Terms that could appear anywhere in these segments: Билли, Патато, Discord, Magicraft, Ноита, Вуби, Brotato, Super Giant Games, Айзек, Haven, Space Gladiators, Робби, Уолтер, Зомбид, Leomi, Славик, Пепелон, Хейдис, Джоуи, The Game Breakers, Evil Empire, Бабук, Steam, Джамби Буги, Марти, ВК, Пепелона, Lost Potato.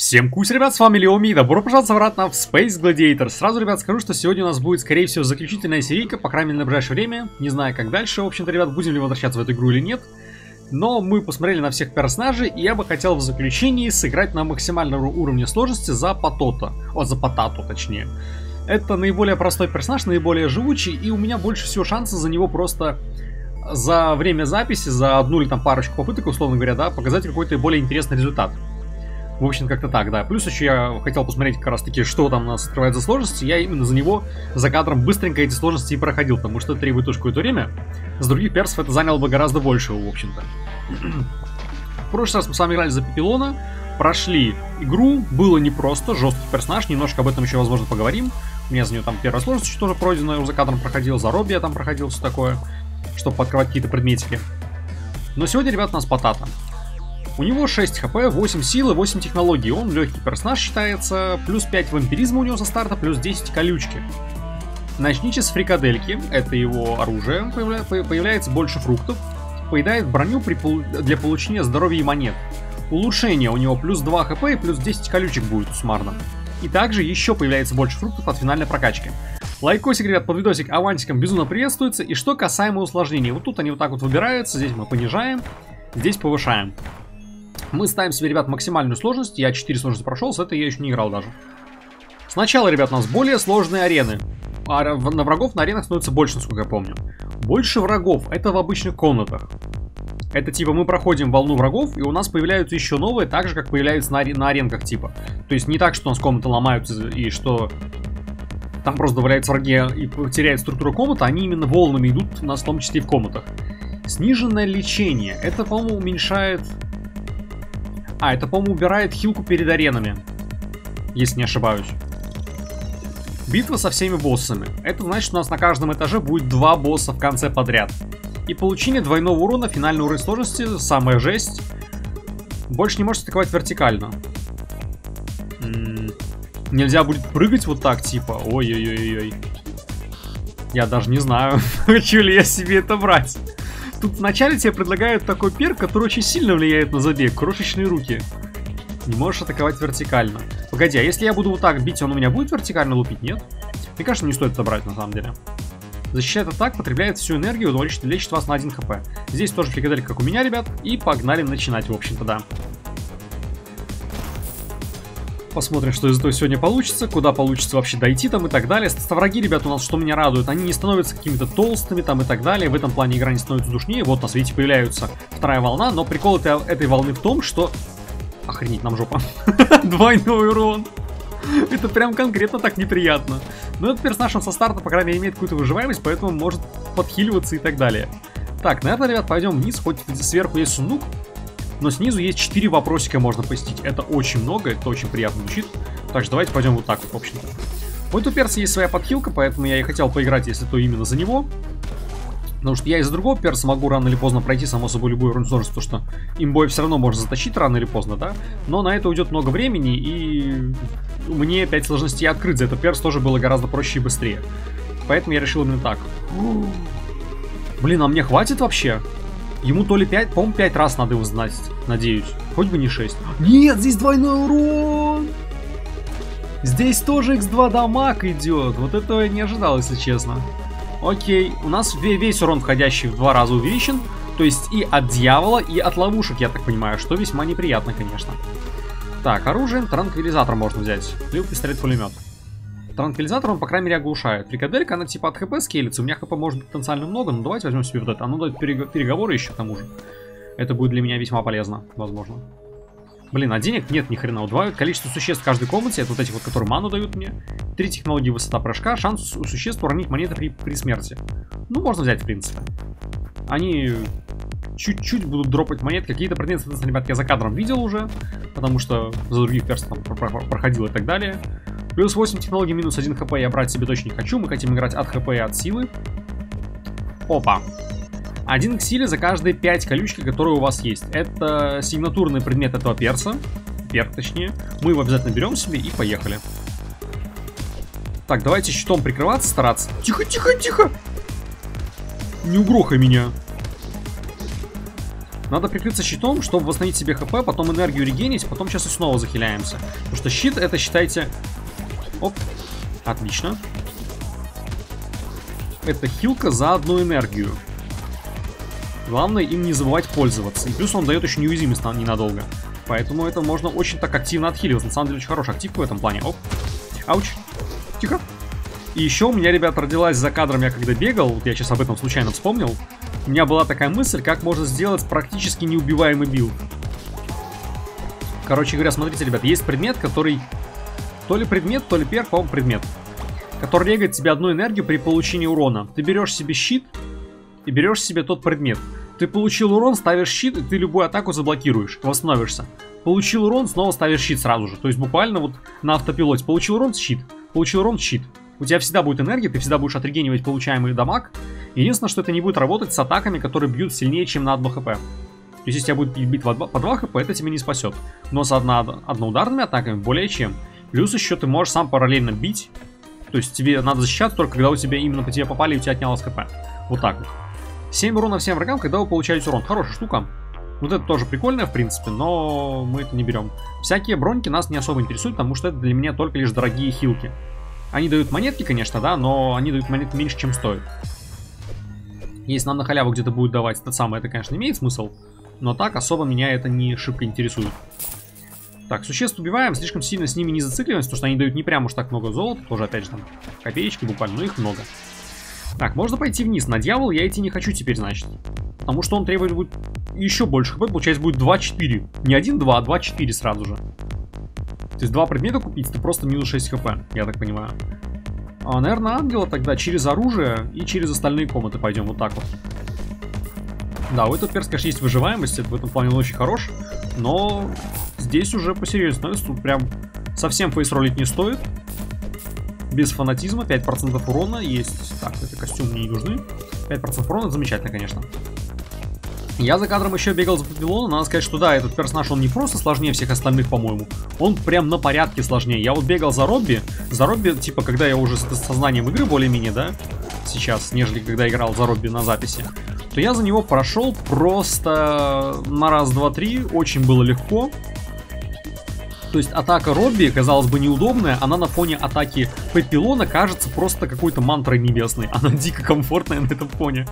Всем кусь, ребят, с вами Leomi, и добро пожаловать обратно в Space Gladiators. Сразу, ребят, скажу, что сегодня у нас будет, скорее всего, заключительная серийка, по крайней мере, на ближайшее время. Не знаю, как дальше, в общем-то, ребят, будем ли возвращаться в эту игру или нет. Но мы посмотрели на всех персонажей, и я бы хотел в заключении сыграть на максимальном уровне сложности за Патато. О, за Патато, точнее. Это наиболее простой персонаж, наиболее живучий, и у меня больше всего шанса за него просто... за время записи, за одну или там парочку попыток, условно говоря, да, показать какой-то более интересный результат. В общем, как-то так, да. Плюс еще я хотел посмотреть как раз таки, что там у нас открывает за сложности. Я именно за него, за кадром, быстренько эти сложности и проходил, потому что требует уж какое-то время. С других персов это заняло бы гораздо больше, в общем-то. В прошлый раз мы с вами играли за Пепелона, прошли игру, было непросто, жесткий персонаж, немножко об этом еще, возможно, поговорим. У меня за нее там первая сложность тоже пройдена, я за кадром проходил, за Робби я там проходил, все такое, чтобы открывать какие-то предметики. Но сегодня, ребят, у нас Патато. У него 6 хп, 8 силы, 8 технологий. Он легкий персонаж считается. Плюс 5 вампиризма у него со старта, плюс 10 колючки. Начните с фрикадельки. Это его оружие. Появляется больше фруктов. Поедает броню для получения здоровья и монет. Улучшение у него плюс 2 хп и плюс 10 колючек будет суммарно. И также еще появляется больше фруктов от финальной прокачки. Лайкосик, ребят, под видосик авантиком безумно приветствуется. И что касаемо усложнений. Вот тут они вот так вот выбираются. Здесь мы понижаем, здесь повышаем. Мы ставим себе, ребят, максимальную сложность. Я 4 сложности прошел, с этой я еще не играл даже. Сначала, ребят, у нас более сложные арены. А на врагов на аренах становится больше, насколько я помню. Больше врагов, это в обычных комнатах. Это типа мы проходим волну врагов, и у нас появляются еще новые, так же, как появляются на аренках типа. То есть не так, что у нас комнаты ломаются, и что там просто добавляются враги и теряют структуру комнаты. Они именно волнами идут, у нас в том числе и в комнатах. Сниженное лечение. Это, по-моему, уменьшает... А, это, по-моему, убирает хилку перед аренами, если не ошибаюсь. Битва со всеми боссами. Это значит, что у нас на каждом этаже будет 2 босса в конце подряд. И получение двойного урона, финальный уровень сложности, самая жесть. Больше не можете атаковать вертикально. Нельзя будет прыгать вот так, типа. Ой-ой-ой-ой. Я даже не знаю, хочу ли я себе это брать. Тут вначале тебе предлагают такой перк, который очень сильно влияет на забег. Крошечные руки. Не можешь атаковать вертикально. Погоди, а если я буду вот так бить, он у меня будет вертикально лупить? Нет? Мне кажется, не стоит это брать на самом деле. Защищает атак, потребляет всю энергию, лечит вас на 1 хп. Здесь тоже фрикаделька, как у меня, ребят. И погнали начинать, в общем-то, да. Посмотрим, что из этого сегодня получится, куда получится вообще дойти там и так далее. Враги, ребят, у нас, что меня радует, они не становятся какими-то толстыми там и так далее. В этом плане игра не становится душнее. Вот у нас, видите, появляется вторая волна. Но прикол этой волны в том, что... Охренеть, нам жопа. Двойной урон. Это прям конкретно так неприятно. Но этот персонаж, он со старта, по крайней мере, имеет какую-то выживаемость, поэтому может подхиливаться и так далее. Так, наверное, ребят, пойдем вниз, хоть сверху есть сундук. Но снизу есть 4 вопросика можно посетить. Это очень много, это очень приятно звучит. Так что давайте пойдем вот так вот, в общем-то. У этого перса есть своя подхилка, поэтому я и хотел поиграть, если то именно за него. Потому что я из-за другого перса могу рано или поздно пройти, само собой, любую уровень сложности. Потому что имбой все равно можно затащить рано или поздно, да. Но на это уйдет много времени, и мне 5 сложностей открыть за этот перс тоже было гораздо проще и быстрее. Поэтому я решил именно так. Блин, а мне хватит вообще? Ему то ли 5, по-моему, 5 раз надо его знать, надеюсь. Хоть бы не 6. Нет, здесь двойной урон! Здесь тоже x2 дамаг идет. Вот этого я не ожидал, если честно. Окей, у нас весь урон входящий в 2 раза увеличен. То есть и от дьявола, и от ловушек, я так понимаю, что весьма неприятно, конечно. Так, оружием транквилизатор можно взять. Либо пистолет-пулемет. Транквилизатор он, по крайней мере, оглушает. Фрикаделька, она типа от хп скейлится. У меня хп может быть потенциально много, но давайте возьмем себе вот это. Оно дает переговоры еще к тому же. Это будет для меня весьма полезно, возможно. Блин, а денег нет ни хрена. Удваивает количество существ в каждой комнате. Это вот эти вот, которые ману дают мне. 3 технологии высота прыжка. Шанс у существ уронить монеты при смерти. Ну, можно взять, в принципе. Они... чуть-чуть будут дропать монет. Какие-то предметы, соответственно, ребят, я за кадром видел уже. Потому что за других персов проходил и так далее. Плюс 8 технологий, минус 1 хп я брать себе точно не хочу. Мы хотим играть от хп и от силы. Опа. 1 к силе за каждые 5 колючки, которые у вас есть. Это сигнатурный предмет этого перса. Перк, точнее. Мы его обязательно берем себе и поехали. Так, давайте щитом прикрываться, стараться. Тихо, тихо, тихо. Не угрохай меня. Надо прикрыться щитом, чтобы восстановить себе хп, потом энергию регенить, потом сейчас и снова захиляемся. Потому что щит это, считайте... Оп, отлично. Это хилка за одну энергию. Главное им не забывать пользоваться. И плюс он дает еще неуязвимость ненадолго. Поэтому это можно очень так активно отхиливать. На самом деле очень хороший актив в этом плане. Оп, ауч, тихо. И еще у меня, ребят, родилась за кадром, я когда бегал, вот я сейчас об этом случайно вспомнил, у меня была такая мысль, как можно сделать практически неубиваемый билд. Короче говоря, смотрите, ребят, есть предмет, который... То ли предмет, то ли перк, по-моему, предмет. Который регает тебе одну энергию при получении урона. Ты берешь себе щит и берешь себе тот предмет. Ты получил урон, ставишь щит, и ты любую атаку заблокируешь, восстановишься. Получил урон, снова ставишь щит сразу же. То есть буквально вот на автопилоте. Получил урон, щит. Получил урон, щит. У тебя всегда будет энергия, ты всегда будешь отрегенивать получаемый дамаг. Единственное, что это не будет работать с атаками, которые бьют сильнее, чем на 1 хп. То есть, если тебя будет бить по 2 хп, это тебя не спасет. Но с одноударными атаками более чем. Плюс еще ты можешь сам параллельно бить. То есть, тебе надо защищаться только, когда у тебя именно по тебе попали и у тебя отнялось хп. Вот так вот. 7 урона всем врагам, когда вы получаете урон. Хорошая штука. Вот это тоже прикольно, в принципе, но мы это не берем. Всякие броньки нас не особо интересуют, потому что это для меня только лишь дорогие хилки. Они дают монетки, конечно, да, но они дают монетки меньше, чем стоит. Если нам на халяву где-то будет давать то самое, это, конечно, имеет смысл. Но так особо меня это не шибко интересует. Так, существ убиваем, слишком сильно с ними не зацикливаемся, потому что они дают не прям уж так много золота. Тоже, опять же, там копеечки буквально, но их много. Так, можно пойти вниз. На дьявол я идти не хочу теперь, значит. Потому что он требует будет еще больше хп, получается будет 2-4. Не 1-2, а 2-4 сразу же. То есть 2 предмета купить, ты просто минус 6 хп, я так понимаю. А, наверное, ангела тогда через оружие и через остальные комнаты пойдем вот так вот. Да, у этого перс, конечно, есть выживаемость, это в этом плане он очень хорош. Но здесь уже посерьезнее становится, тут прям совсем фейс ролить не стоит. Без фанатизма, 5% урона есть. Так, это костюм мне не нужны. 5% урона, это замечательно, конечно. Я за кадром еще бегал за Пепелона, надо сказать, что да, этот персонаж, он не просто сложнее всех остальных, по-моему, он прям на порядке сложнее. Я вот бегал за Робби, типа, когда я уже с сознанием игры более-менее, да, сейчас, нежели когда играл за Робби на записи, то я за него прошел просто на раз, два, три, очень было легко. То есть атака Робби, казалось бы, неудобная, она на фоне атаки Пепелона кажется просто какой-то мантрой небесной. Она дико комфортная на этом фоне.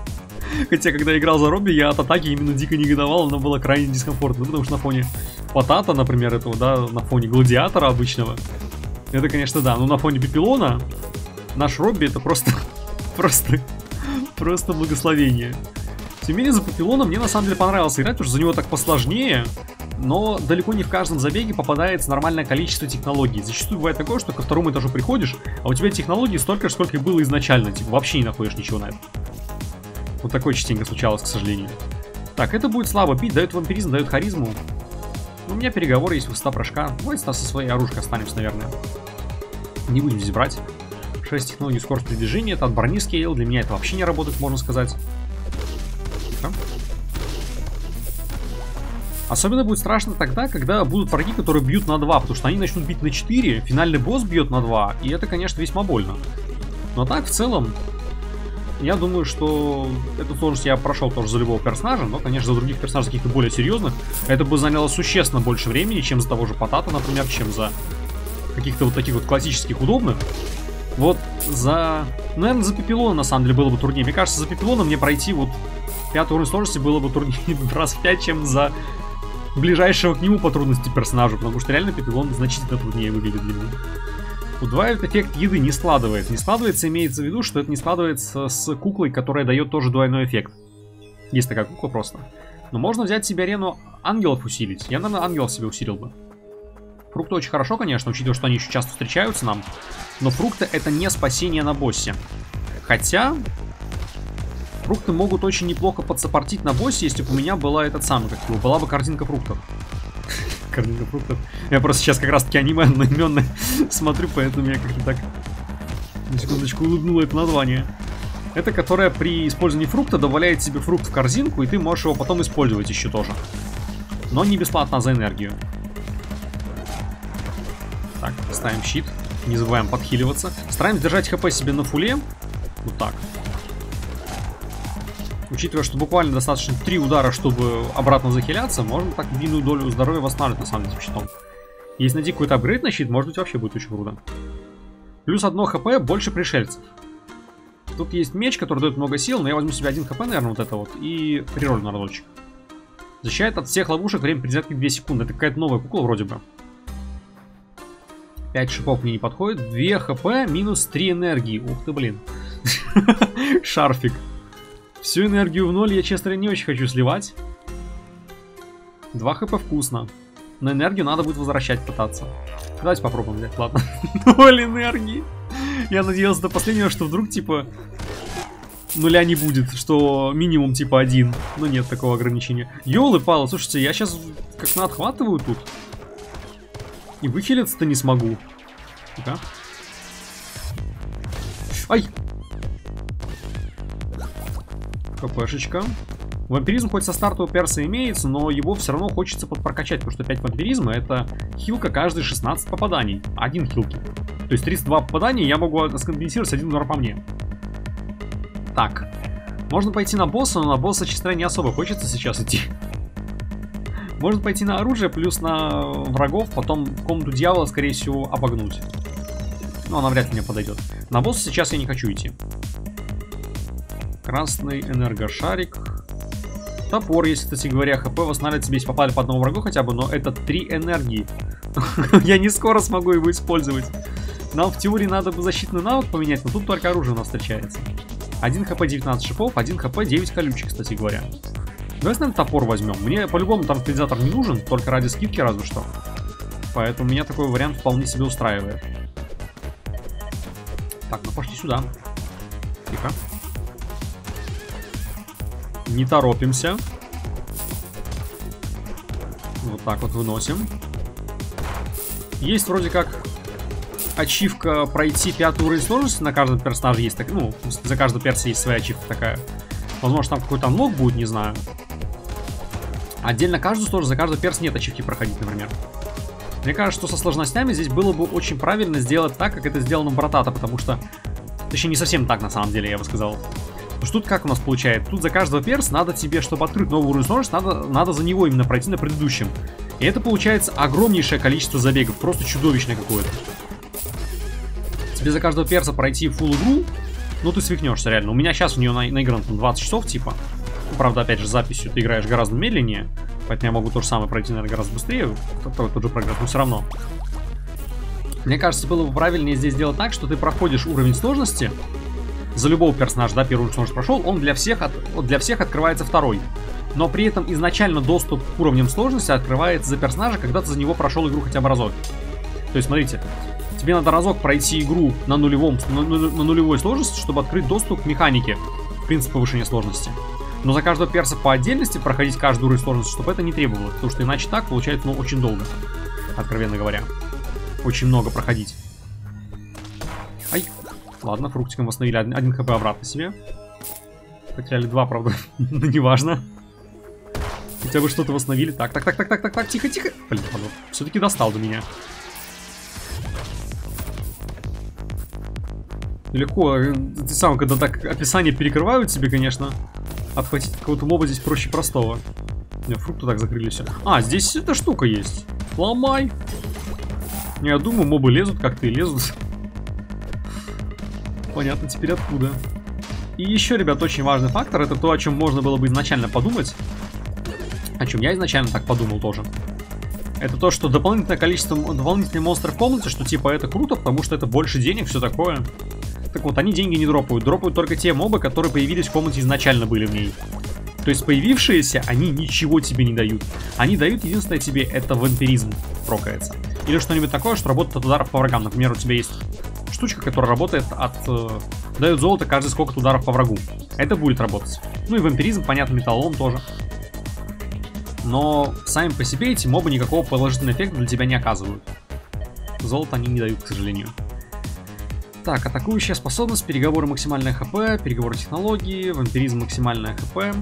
Хотя, когда играл за Робби, я от атаки именно дико негодовал, она была крайне дискомфортна. Потому что на фоне Патато, например, этого, да, на фоне Гладиатора обычного, это, конечно, да, но на фоне Пепелона наш Робби это просто, просто благословение. Тем не менее, за Пепелона мне на самом деле понравилось играть, потому что за него так посложнее. Но далеко не в каждом забеге попадается нормальное количество технологий. Зачастую бывает такое, что ко второму этажу приходишь, а у тебя технологий столько же, сколько и было изначально. Типа вообще не находишь ничего на это. Вот такое частенько случалось, к сожалению. Так, это будет слабо бить, дает вампиризм, дает харизму. У меня переговоры есть, высота прыжка. Давайте со своей оружием останемся, наверное. Не будем здесь брать. 6 технологий скорость передвижения, это от брони скейл. Для меня это вообще не работает, можно сказать. Тихо. Особенно будет страшно тогда, когда будут враги, которые бьют на 2, потому что они начнут бить на 4, финальный босс бьет на 2, и это, конечно, весьма больно. Но так, в целом, я думаю, что эту сложность я прошел тоже за любого персонажа, но, конечно, за других персонажей каких-то более серьезных, это бы заняло существенно больше времени, чем за того же Патато, например, чем за каких-то вот таких вот классических удобных. Вот за... Наверное, за Пепелона, на самом деле, было бы труднее. Мне кажется, за Пепелона мне пройти вот 5-й уровень сложности было бы труднее раз в 5, чем за... ближайшего к нему по трудности персонажа, потому что реально Пепелон значительно труднее выглядит для меня. Удваивает эффект еды, не складывается. Не складывается, имеется в виду, что это не складывается с куклой, которая дает тоже двойной эффект. Есть такая кукла просто. Но можно взять себе арену ангелов усилить. Я, наверное, ангелов себе усилил бы. Фрукты очень хорошо, конечно, учитывая, что они еще часто встречаются нам. Но фрукты это не спасение на боссе. Хотя... фрукты могут очень неплохо подсаппортить на боссе, если бы у меня была этот самый, как его, была бы картинка фруктов. Картинка фруктов. Я просто сейчас как раз таки аниме одноименно смотрю, поэтому я как-то так на секундочку улыбнула это название. Это которая при использовании фрукта добавляет себе фрукт в корзинку, и ты можешь его потом использовать еще тоже. Но не бесплатно, за энергию. Так, ставим щит. Не забываем подхиливаться. Стараемся держать хп себе на фуле. Вот так. учитывая, что буквально достаточно 3 удара, чтобы обратно захиляться, можно так длинную долю здоровья восстанавливать, на самом деле, щитом. Если найти какой-то апгрейд на щит, может быть, вообще будет очень круто. Плюс 1 хп больше пришельцев. Тут есть меч, который дает много сил, но я возьму себе 1 хп, наверное, вот это вот, и приролю народочек. Защищает от всех ловушек, время перезарядки 2 секунды. Это какая-то новая кукла вроде бы. 5 шипов мне не подходит. 2 хп, минус 3 энергии. Ух ты, блин. Шарфик. Всю энергию в ноль я, честно, не очень хочу сливать. 2 хп вкусно. Но энергию надо будет возвращать пытаться. Давайте попробуем, блядь, ладно. 0 энергии. Я надеялся до последнего, что вдруг, типа, нуля не будет, что минимум, типа, 1. Но нет такого ограничения. Ёлы-палы, слушайте, я сейчас как наотхватываю тут. И выхилиться-то не смогу. Да? Ай! КПшечка. Вампиризм хоть со стартового перса имеется, но его все равно хочется подпрокачать, потому что 5 вампиризма — это хилка каждые 16 попаданий. 1 хилки. То есть 32 попадания я могу скомпенсировать 1 удар по мне. Так. Можно пойти на босса, но на босса, честно, не особо хочется сейчас идти. Можно пойти на оружие, плюс на врагов, потом в комнату дьявола, скорее всего, обогнуть. Но она вряд ли мне подойдет. На босса сейчас я не хочу идти. Красный энергошарик. Топор, если, кстати говоря, хп восстанавливает себе, если попали по одному врагу хотя бы, но это 3 энергии. Я не скоро смогу его использовать. Нам в теории надо бы защитный навык поменять, но тут только оружие у нас встречается. 1 хп 19 шипов, 1 хп 9 колючих, кстати говоря. Давайте, наверное, топор возьмем. Мне по-любому торпедизатор не нужен, только ради скидки разве что. Поэтому меня такой вариант вполне себе устраивает. Так, ну пошли сюда. Тихо. Не торопимся. Вот так вот выносим. Есть вроде как ачивка пройти 5-й уровень сложности. На каждом персонаже есть так, ну, за каждого перса есть своя ачивка такая. Возможно, там какой-то анлок будет, не знаю. Отдельно каждую сложность, за каждый перс нет ачивки проходить, например. Мне кажется, что со сложностями здесь было бы очень правильно сделать так, как это сделано в Brotato, потому что... Точнее, не совсем так, на самом деле, я бы сказал. Потому что тут как у нас получается? Тут за каждого перса надо тебе, чтобы открыть новый уровень сложности, надо за него именно пройти на предыдущем. И это получается огромнейшее количество забегов, просто чудовищное какое-то. Тебе за каждого перса пройти фулл игру... Ну ты свихнешься реально. У меня сейчас у нее наиграно 20 часов типа. Правда, опять же, с записью ты играешь гораздо медленнее. Поэтому я могу то же самое пройти, наверное, гораздо быстрее. Тот же прогресс, но все равно. Мне кажется, было бы правильнее здесь сделать так, что ты проходишь уровень сложности. За любого персонажа, да, первый уровень сложности прошел, он для всех открывается второй. Но при этом изначально доступ к уровням сложности открывается за персонажа, когда ты за него прошел игру хотя бы разок. То есть, смотрите... Тебе надо разок пройти игру на нулевой сложности, чтобы открыть доступ к механике, принцип повышения сложности. Но за каждого перса по отдельности проходить каждый уровень сложности, чтобы это не требовалось, потому что иначе так получается, ну, очень долго, откровенно говоря. Очень много проходить. Ай, ладно, фруктиком восстановили 1 хп обратно себе. Потеряли 2, правда, но неважно. Хотя бы что-то восстановили. Так, тихо. Блин, все-таки достал до меня. Легко, ты сам, когда так описание перекрывают тебе, конечно, отхватить какого-то моба здесь проще простого. Фрукты так закрыли все. А, здесь эта штука есть. Ломай. Я думаю, мобы лезут, как-то и лезут. Понятно теперь откуда. И еще, ребят, очень важный фактор, это то, о чем можно было бы изначально подумать. О чем я изначально так подумал тоже. Это то, что дополнительное количество дополнительных монстров в комнате, что типа это круто, потому что это больше денег, все такое. Так вот, они деньги не дропают. Дропают только те мобы, которые появились в комнате изначально были в ней. То есть появившиеся, они ничего тебе не дают. Они дают единственное тебе, это вампиризм прокается. Или что-нибудь такое, что работает от ударов по врагам. Например, у тебя есть штучка, которая работает от... дает золото каждый сколько-то ударов по врагу. Это будет работать. Ну и вампиризм, понятно, металлолом тоже. Но сами по себе эти мобы никакого положительного эффекта для тебя не оказывают. Золото они не дают, к сожалению. Так, атакующая способность, переговоры максимальное хп, переговоры технологии, вампиризм максимальное хп.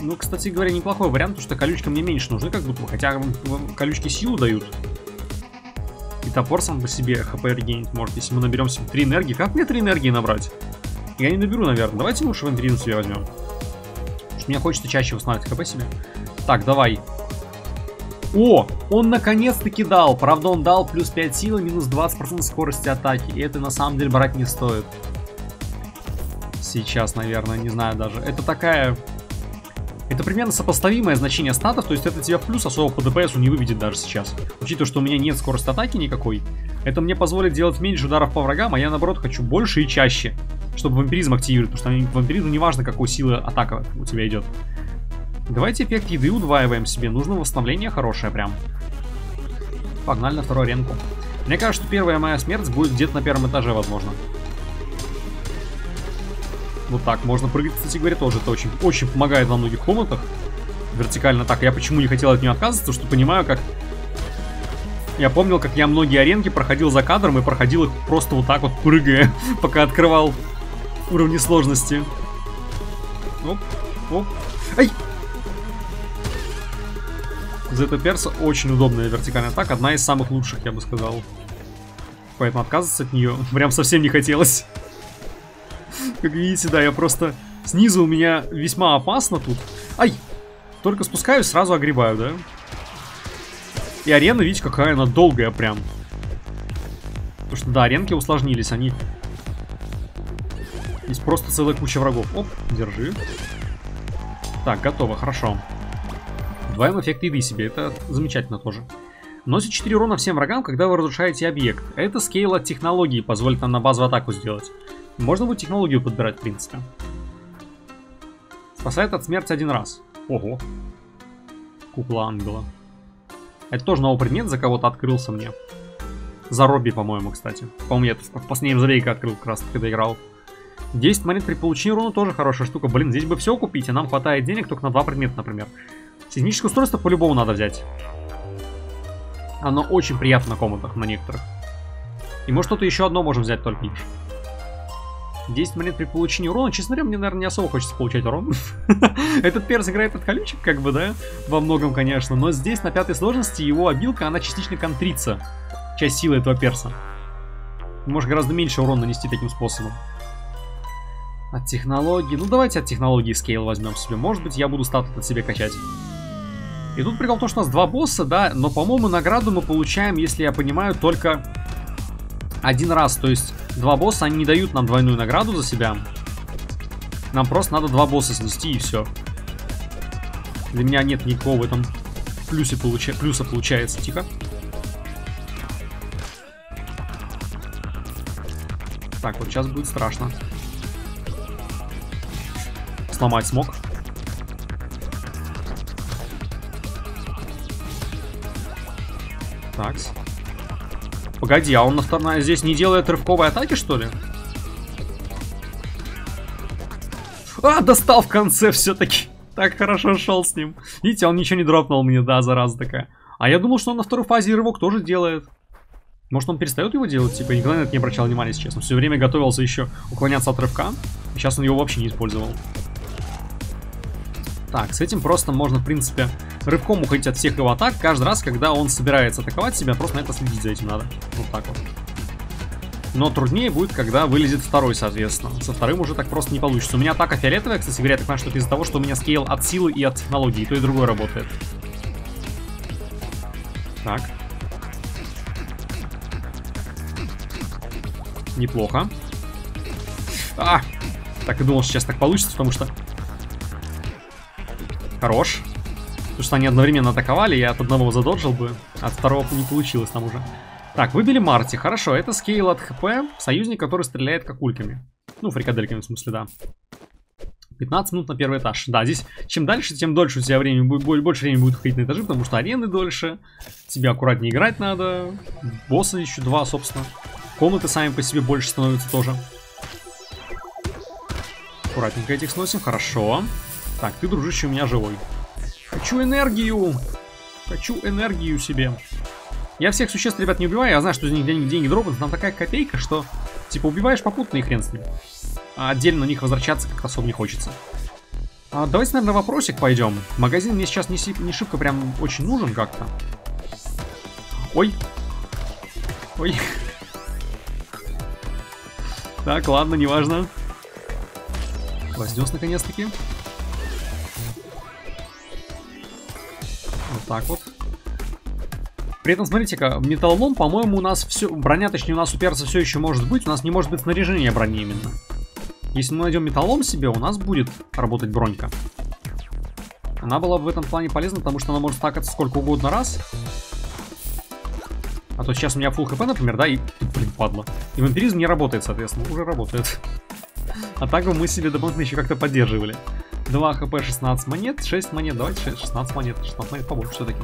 Ну, кстати говоря, неплохой вариант, потому что колючки мне меньше нужны, как будто бы, хотя колючки силу дают. И топор сам по себе хп регенить может, если мы наберем себе 3 энергии. Как мне 3 энергии набрать? Я не наберу, наверное. Давайте лучше вампиризм себе возьмем. есть мне хочется чаще восстанавливать хп себе. Так, давай. О, он наконец-таки дал. Правда, он дал плюс 5 силы, минус 20% скорости атаки. И это на самом деле брать не стоит. Сейчас, наверное, не знаю даже. Это такая... Это примерно сопоставимое значение статов, то есть это тебя в плюс особо по ДПСу не выведет даже сейчас. Учитывая, что у меня нет скорости атаки никакой, это мне позволит делать меньше ударов по врагам, а я наоборот хочу больше и чаще, чтобы вампиризм активировать, потому что вампиризм неважно, какой силы атака у тебя идет. Давайте эффект еды удваиваем себе, нужно восстановление хорошее прям. Погнали на вторую аренку. Мне кажется, что первая моя смерть будет где-то на первом этаже, возможно. Вот так, можно прыгать, кстати говоря, тоже. Это очень помогает во многих комнатах. Вертикально так. Я почему не хотел от нее отказываться, потому что понимаю, как... Я помнил, как я многие аренки проходил за кадром и проходил их просто вот так вот, прыгая, пока открывал уровни сложности. Оп, оп. Ай! За это перса очень удобная вертикальная атака. Одна из самых лучших, я бы сказал. Поэтому отказываться от нее прям совсем не хотелось. Как видите, да, я просто... Снизу у меня весьма опасно тут. Ай! Только спускаюсь, сразу огребаю, да? И арена, видите, какая она долгая прям. Потому что, да, аренки усложнились, они... Здесь просто целая куча врагов. Оп, держи. Так, готово, хорошо. Вдвоем эффект еды себе, это замечательно тоже. Носит 4 урона всем врагам, когда вы разрушаете объект. Это скейл от технологии, позволит нам на базу атаку сделать. Можно будет технологию подбирать, в принципе. Спасает от смерти один раз. Ого. Кукла ангела. Это тоже новый предмет, за кого-то открылся мне. За Робби, по-моему, кстати. По-моему, я это в последнем зрейке открыл, как раз таки, когда играл. 10 монет при получении урона тоже хорошая штука. Блин, здесь бы все купить, а нам хватает денег только на 2 предмета, например. Сейсмическое устройство по-любому надо взять. Оно очень приятно на комнатах, на некоторых. И может что-то еще одно можем взять, только лишь. 10 монет при получении урона. Честно говоря, мне, наверное, не особо хочется получать урон. Этот перс играет от колючек, как бы, да? Во многом, конечно. Но здесь, на 5-й сложности, его обилка, она частично контрится. Часть силы этого перса. Может гораздо меньше урона нанести таким способом. От технологии... Ну, давайте от технологии скейл возьмем себе. Может быть, я буду статы от себя качать. И тут прикол в том, что у нас 2 босса, да? Но, по-моему, награду мы получаем, если я понимаю, только... Один раз, то есть 2 босса, они не дают нам двойную награду за себя. Нам просто надо 2 босса снести и все. Для меня нет никакого в этом плюса получается. Тихо. Так, вот сейчас будет страшно. Сломать смог. Такс. Погоди, а он здесь не делает рывковой атаки, что ли? А, достал в конце все-таки. Так хорошо шел с ним. Видите, он ничего не дропнул мне, да, зараза такая. А я думал, что он на второй фазе рывок тоже делает. Может, он перестает его делать? Типа, я никогда на это не обращал внимания, если честно. Все время готовился еще уклоняться от рывка. И сейчас он его вообще не использовал. Так, с этим просто можно, в принципе... Рывком уходить от всех его атак каждый раз, когда он собирается атаковать себя, просто на это следить за этим надо. Вот так вот. Но труднее будет, когда вылезет второй, соответственно. Со вторым уже так просто не получится. У меня атака фиолетовая, кстати говоря, я так понимаю, что это из-за того, что у меня скейл от силы и от технологии, и то и другое работает. Так. Неплохо. А! Так и думал, что сейчас так получится, потому что... Хорош. Потому что они одновременно атаковали, я от одного задоджил бы, от второго не получилось там уже. Так, выбили Марти, хорошо, это скейл от ХП, союзник, который стреляет кокульками. Ну, фрикадельками, в смысле, да. 15 минут на первый этаж. Да, здесь чем дальше, тем дольше у тебя время будет, больше времени будет ходить на этажи, потому что арены дольше. Тебе аккуратнее играть надо. Босса еще 2, собственно. Комнаты сами по себе больше становятся тоже. Аккуратненько этих сносим, хорошо. Так, ты, дружище, у меня живой. Хочу энергию! Хочу энергию себе. Я всех существ, ребят, не убиваю. Я знаю, что из них деньги дропнут. Там такая копейка, что типа убиваешь попутно и хрен с ним. А отдельно на них возвращаться как-то особо не хочется. А давайте, наверное, на вопросик пойдем. Магазин мне сейчас не шибко прям очень нужен как-то. Ой. Ой. Так, ладно, неважно. Вознес наконец-таки. так вот. При этом, смотрите-ка, металлолом, по-моему, у нас все... Броня, точнее, у нас у перца все еще может быть. У нас не может быть снаряжение брони именно. Если мы найдем металлолом себе, у нас будет работать бронька. Она была бы в этом плане полезна, потому что она может стакаться сколько угодно раз. А то сейчас у меня full хп, например, да, и... Блин, падла. И вампиризм не работает, соответственно. Уже работает. А так бы мы себе дополнительно еще как-то поддерживали. 2 хп, 16 монет, 6 монет. Давайте 16 монет. 16 монет побольше все-таки.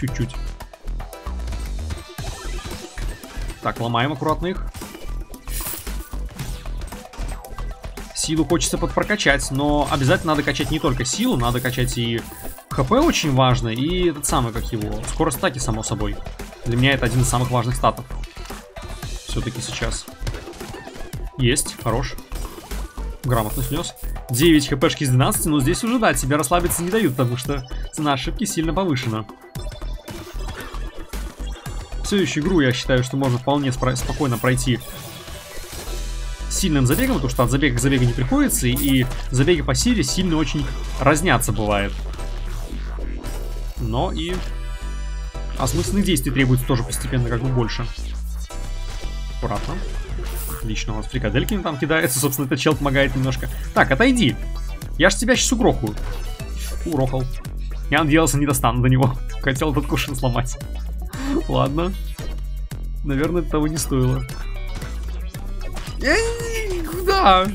Чуть-чуть. Так, ломаем аккуратно их. Силу хочется подпрокачать, но обязательно надо качать не только силу, надо качать и хп очень важно, и этот самый, как его, скорость стаки, само собой. Для меня это один из самых важных статов. Все-таки сейчас. Есть, хорош. Грамотно снес. 9 хпшки из 12, но здесь уже, да, тебя расслабиться не дают, потому что цена ошибки сильно повышена. Следующую игру я считаю, что можно вполне спокойно пройти сильным забегом, потому что от забега к забегу не приходится, и забеги по серии сильно очень разнятся бывает. Но и осмысленных действий требуется тоже постепенно как бы больше. Аккуратно. Отлично, у нас фрикадельки там кидается, собственно, этот чел помогает немножко. Так, отойди. Я ж тебя сейчас угрохаю. Урохал. Я надеялся, не достану до него. Хотел этот кувшин сломать. Ладно. Наверное, того не стоило. Куда?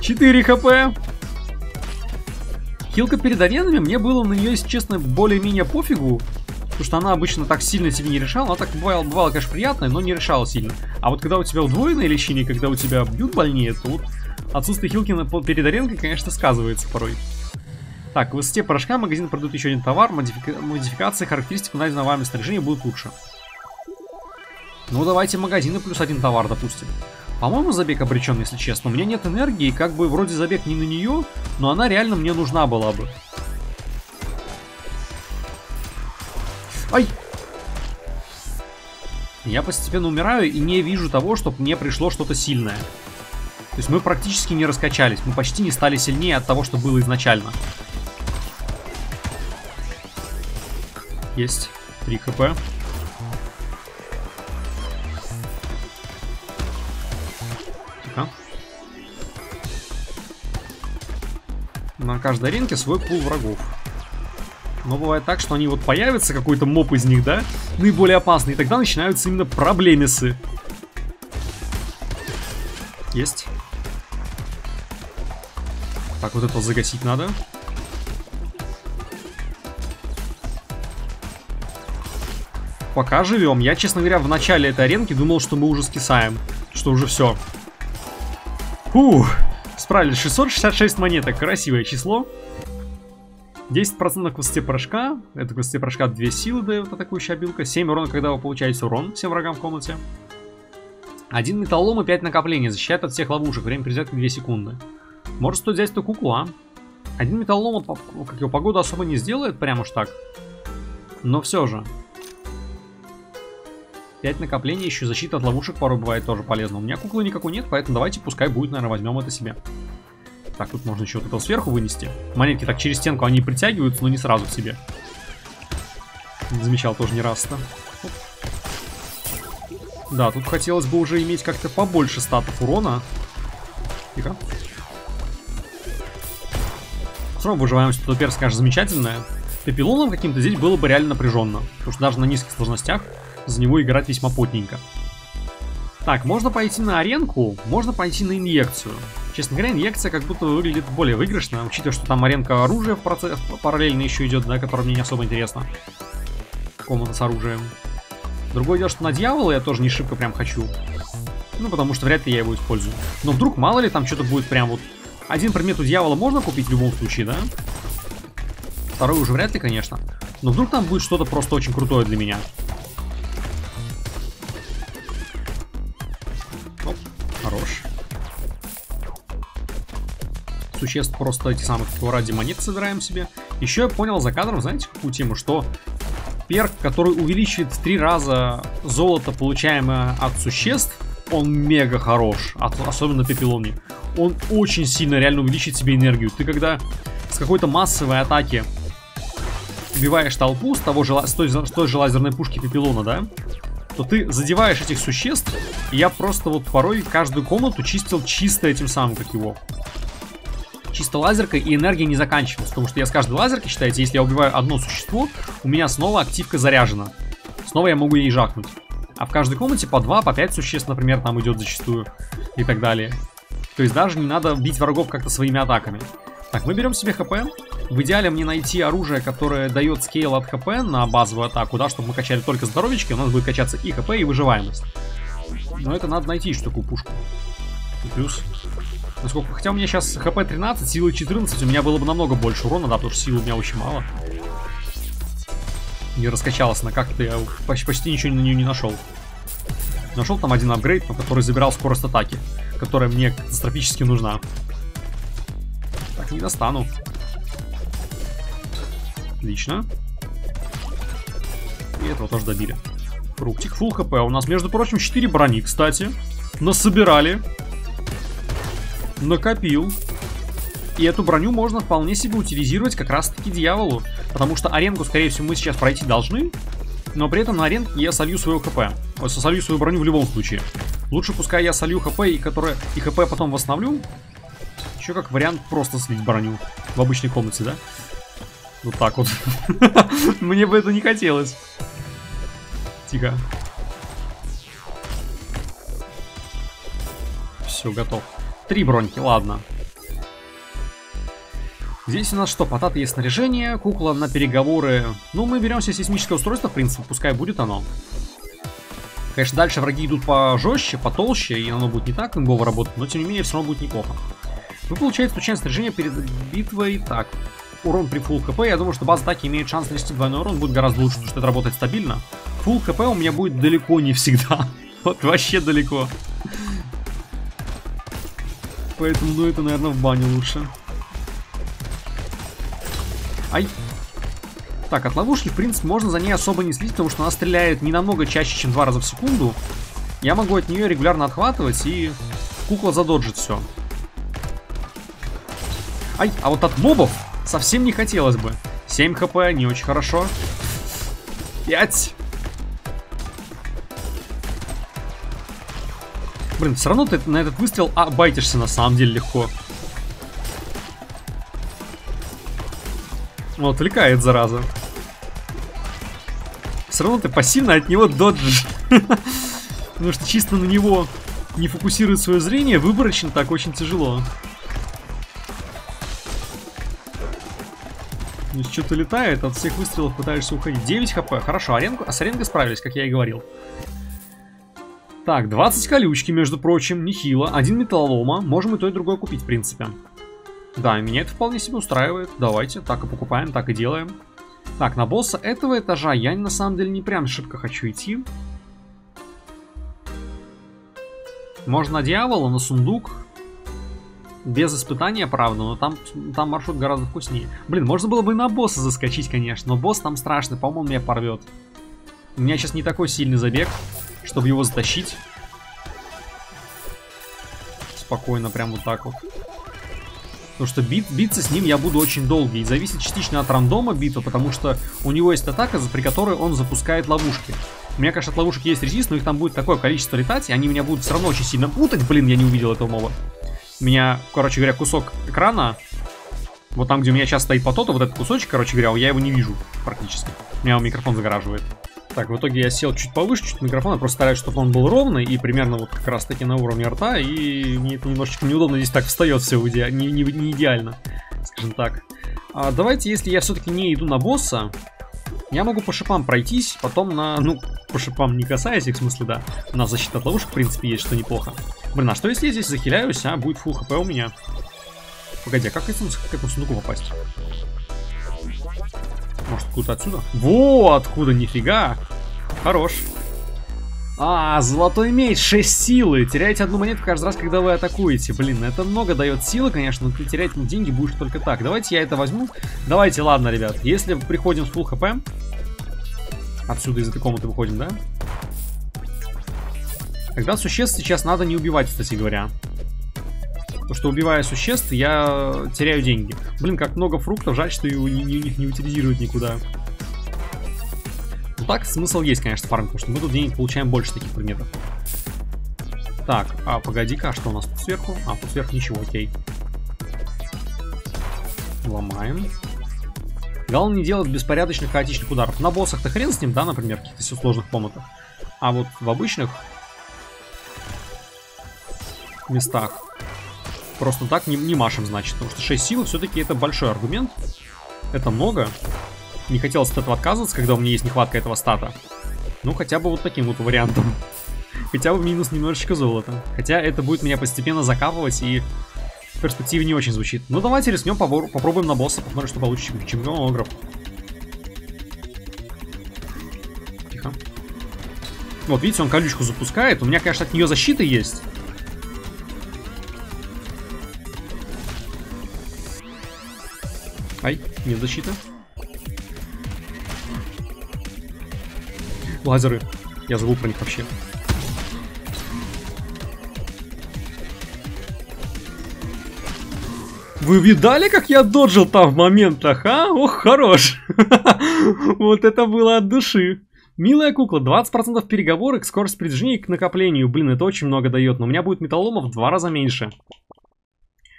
4 хп. Хилка перед аренами мне было на нее, если честно, более-менее пофигу. Потому что она обычно так сильно себе не решала. Она так бывала, конечно, приятная, но не решала сильно. А вот когда у тебя удвоенное лечение, когда у тебя бьют больнее, то вот отсутствие хилки перед аренкой, конечно, сказывается порой. Так, в высоте порошка магазин продает еще один товар. Модификации, характеристики найденного вами снаряжения будут лучше. Ну, давайте магазины плюс один товар, допустим. По-моему, забег обречен, если честно. У меня нет энергии, как бы вроде забег не на нее, но она реально мне нужна была бы. Ай! Я постепенно умираю и не вижу того, чтобы мне пришло что-то сильное. То есть мы практически не раскачались, мы почти не стали сильнее от того, что было изначально. Есть. 3 хп. Тихо. На каждой аренке свой пул врагов. Но бывает так, что они вот появятся, какой-то моб из них, да? Наиболее опасный. И тогда начинаются именно проблемисы. Есть. Так, вот это загасить надо. Пока живем. Я, честно говоря, в начале этой аренки думал, что мы уже скисаем. Что уже все. Фух. Справились. 666 монеток. Красивое число. 10% к высоте порошка. Это к высоте порошка 2 силы дает атакующая обилка. 7 урона, когда вы получаете урон всем врагам в комнате. 1 металлолом и 5 накоплений. Защищает от всех ловушек. Время перезарядки 2 секунды. Может стоит взять эту куклу, а? 1 металлолом, как его, погоду особо не сделает, прям уж так. Но все же. 5 накоплений, еще защита от ловушек порой бывает тоже полезна. У меня куклы никакой нет, поэтому давайте пускай будет, наверное, возьмем это себе. Так, тут можно еще вот это сверху вынести. Монетки так через стенку они притягиваются, но не сразу к себе. Замечал тоже не раз-то. Да, тут хотелось бы уже иметь как-то побольше статов урона. Тихо. Все равно выживаемость тут перс, конечно, замечательная. Пепелоном каким-то здесь было бы реально напряженно. Потому что даже на низких сложностях за него играть весьма потненько. Так, можно пойти на аренку, можно пойти на инъекцию. Честно говоря, инъекция как будто выглядит более выигрышно, учитывая, что там аренка оружия в процессе параллельно еще идет, да, которая мне не особо интересна. Комната с оружием. Другое дело, что на дьявола я тоже не шибко прям хочу. Ну, потому что вряд ли я его использую. Но вдруг, мало ли, там что-то будет прям вот... Один предмет у дьявола можно купить в любом случае, да? Второй уже вряд ли, конечно. Но вдруг там будет что-то просто очень крутое для меня. Хорош. Существ просто эти самых ради монет собираем себе. Еще я понял за кадром, знаете, какую тему, что перк, который увеличивает в 3 раза золото, получаемое от существ, он мега хорош, особенно пепеломи. Он очень сильно реально увеличит себе энергию. Ты когда с какой-то массовой атаки убиваешь толпу с той же лазерной пушки Пепелона, да, то ты задеваешь этих существ. И я просто вот порой каждую комнату чистил чисто этим самым, как его, чисто лазеркой, и энергия не заканчивалась. Потому что я с каждой лазеркой, считаете, если я убиваю одно существо, у меня снова активка заряжена. Снова я могу ей жахнуть. А в каждой комнате по 2, по 5 существ, например, там идет зачастую. И так далее. То есть даже не надо бить врагов как-то своими атаками. Так, мы берем себе хп. В идеале мне найти оружие, которое дает скейл от хп на базовую атаку, да, чтобы мы качали только здоровички, у нас будет качаться и хп, и выживаемость. Но это надо найти еще такую пушку. И плюс... Насколько... Хотя у меня сейчас хп 13, силы 14, у меня было бы намного больше урона, да, потому что силы у меня очень мало. Не раскачалась она как-то, я почти ничего на нее не нашел. Нашел там один апгрейд, но который забирал скорость атаки, которая мне катастрофически нужна. Так, не достану. Отлично. И этого тоже добили. Фруктик, фулл хп. У нас, между прочим, 4 брони, кстати. Насобирали. Накопил. И эту броню можно вполне себе утилизировать как раз-таки дьяволу. Потому что аренку, скорее всего, мы сейчас пройти должны. Но при этом на аренке я солью свою хп. Вот, солью свою броню в любом случае. Лучше пускай я солью хп, и хп потом восстановлю. Еще как вариант просто слить броню. В обычной комнате, да? Вот так вот. Мне бы это не хотелось. Тихо. Все, готов. 3 броньки, ладно. Здесь у нас что? Патато есть снаряжение, кукла на переговоры. Ну, мы берем себе сейсмическое устройство, в принципе, пускай будет оно. Конечно, дальше враги идут пожестче, потолще, и оно будет не так имбово работать, но тем не менее все равно будет неплохо. Вы получаете случайное снаряжение перед битвой. Так, урон при фулл хп. Я думаю, что база атаки имеет шанс нанести двойной урон, будет гораздо лучше, потому что это работает стабильно. Фулл хп у меня будет далеко не всегда. Вот вообще далеко. Поэтому, ну, это, наверное, в бане лучше. Ай. Так, от ловушки, в принципе, можно за ней особо не следить, потому что она стреляет не намного чаще, чем 2 раза в секунду. Я могу от нее регулярно отхватывать, и кукла задоджит все. Ай, а вот от мобов совсем не хотелось бы. 7 хп, не очень хорошо. 5. Блин, все равно ты на этот выстрел байтишься на самом деле легко. Ну, отвлекает, зараза. Все равно ты пассивно от него доджишь. Потому что чисто на него не фокусирует свое зрение, выборочно так очень тяжело. Что-то летает, от всех выстрелов пытаешься уходить. 9 хп, хорошо, а с аренкой справились, как я и говорил. Так, 20 колючки, между прочим, нехило. 1 металлолома, можем и то, и другое купить, в принципе. Да, меня это вполне себе устраивает. Давайте, так и покупаем, так и делаем. Так, на босса этого этажа я на самом деле не прям шибко хочу идти. Можно на дьявола, на сундук. Без испытания, правда, но там маршрут гораздо вкуснее. Блин, можно было бы и на босса заскочить, конечно, но босс там страшный, по-моему, меня порвет. У меня сейчас не такой сильный забег, чтобы его затащить. Спокойно, прям вот так вот. Потому что биться с ним я буду очень долго. И зависит частично от рандома битва, потому что у него есть атака, при которой он запускает ловушки. У меня, конечно, от ловушек есть резист, но их там будет такое количество летать, и они меня будут все равно очень сильно путать. Блин, я не увидел этого моба. У меня, короче говоря, кусок экрана, вот там, где у меня сейчас стоит Патото, вот этот кусочек, короче говоря, я его не вижу практически. У меня микрофон загораживает. Так, в итоге я сел чуть повыше, чуть микрофона, просто стараюсь, чтобы он был ровный и примерно вот как раз таки на уровне рта, и мне это немножечко неудобно, здесь так встает все, не идеально, скажем так. А давайте, если я все-таки не иду на босса, я могу по шипам пройтись, потом на... Ну, по шипам не касаясь их, в смысле, да. У нас защита от ловушек, в принципе, есть, что неплохо. Блин, а что если я здесь захиляюсь, а будет фулл хп у меня? Погоди, а как к этому сундуку попасть? Может, откуда отсюда? Во, откуда, нифига! Хорош! А, золотой меч, 6 силы! Теряете одну монету каждый раз, когда вы атакуете. Блин, это много дает силы, конечно, но ты терять деньги будешь только так. Давайте я это возьму. Давайте, ладно, ребят. Если приходим с full хп, отсюда из этой комнаты выходим, да? Тогда существ сейчас надо не убивать, кстати говоря. Потому что, убивая существ, я теряю деньги. Блин, как много фруктов, жаль, что их не утилизируют никуда. так, смысл есть, конечно, фармить, потому что мы тут денег получаем больше таких предметов. Так, а погоди-ка, что у нас тут сверху? А, тут сверху ничего, окей. Ломаем. Главное не делать беспорядочных, хаотичных ударов. На боссах-то хрен с ним, да, например, в каких-то сложных комнатах. А вот в обычных местах просто так не машем, значит. Потому что 6 сил все-таки это большой аргумент. Это много. Не хотелось от этого отказываться, когда у меня есть нехватка этого стата. Ну, хотя бы вот таким вот вариантом. Хотя бы минус немножечко золота. Хотя это будет меня постепенно закапывать и в перспективе не очень звучит. Ну, давайте рискнем, попробуем на босса, посмотрим, что получится. Чемпион Огров. Тихо. Вот, видите, он колючку запускает. У меня, конечно, от нее защита есть. Ай, нет защиты. Лазеры. Я забыл про них вообще. Вы видали, как я доджил там в моментах, а? Ох, хорош. Вот это было от души. Милая кукла, 20% переговорок, скорость придвижения к накоплению. Блин, это очень много дает, но у меня будет металлоломов в 2 раза меньше.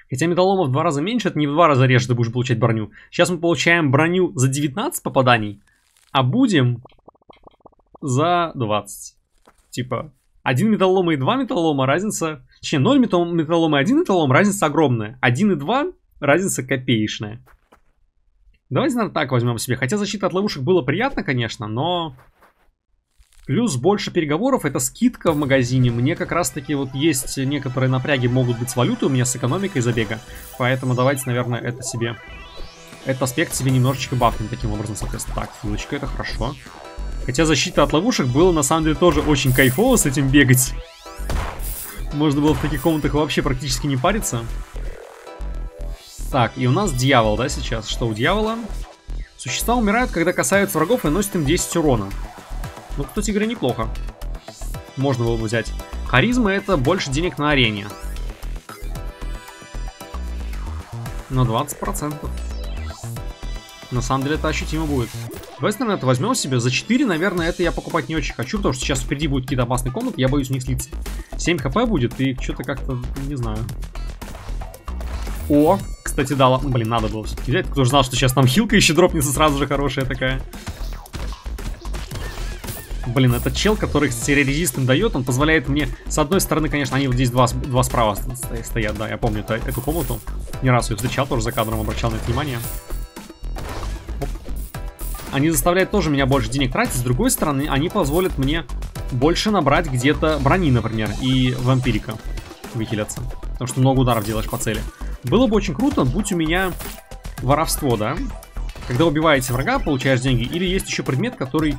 Хотя металлоломов в 2 раза меньше, это не в 2 раза реже ты будешь получать броню. Сейчас мы получаем броню за 19 попаданий, а будем за 20. Типа, 1 металлолом и 2 металлолома, разница... Точнее, 0 металлолом и 1 металлолом, разница огромная. 1 и 2, разница копеечная. Давайте, наверное, так возьмем себе. Хотя защита от ловушек была приятна, конечно, но... Плюс больше переговоров, это скидка в магазине. Мне как раз-таки вот есть некоторые напряги могут быть с валютой, у меня с экономикой забега. Поэтому давайте, наверное, это себе... Этот аспект себе немножечко бафнем таким образом, соответственно. Так, филочка, это хорошо. Хотя защита от ловушек была, на самом деле, тоже очень кайфово с этим бегать. Можно было в таких комнатах вообще практически не париться. Так, и у нас дьявол, да, сейчас? Что у дьявола? Существа умирают, когда касаются врагов и носят им 10 урона. Ну, кстати говоря, неплохо. Можно было бы взять. Харизма — это больше денег на арене. На 20%. На самом деле это ощутимо будет. Давайте, наверное, это возьмем себе. За 4, наверное, это я покупать не очень хочу, потому что сейчас впереди будут какие-то опасные комнаты, я боюсь в них слиться. 7 хп будет, и что-то как-то, не знаю. О, кстати, да, блин, надо было все-таки взять. Кто же знал, что сейчас там хилка еще дропнется сразу же хорошая такая. Блин, этот чел, который с терроризистом дает, он позволяет мне... С одной стороны, конечно, они вот здесь два справа стоят, да, я помню эту комнату. Не раз ее встречал, тоже за кадром обращал на это внимание. Они заставляют тоже меня больше денег тратить. С другой стороны, они позволят мне больше набрать где-то брони, например, и вампирика выхиляться. Потому что много ударов делаешь по цели. Было бы очень круто, будь у меня воровство, да? Когда убиваете врага, получаешь деньги. Или есть еще предмет, который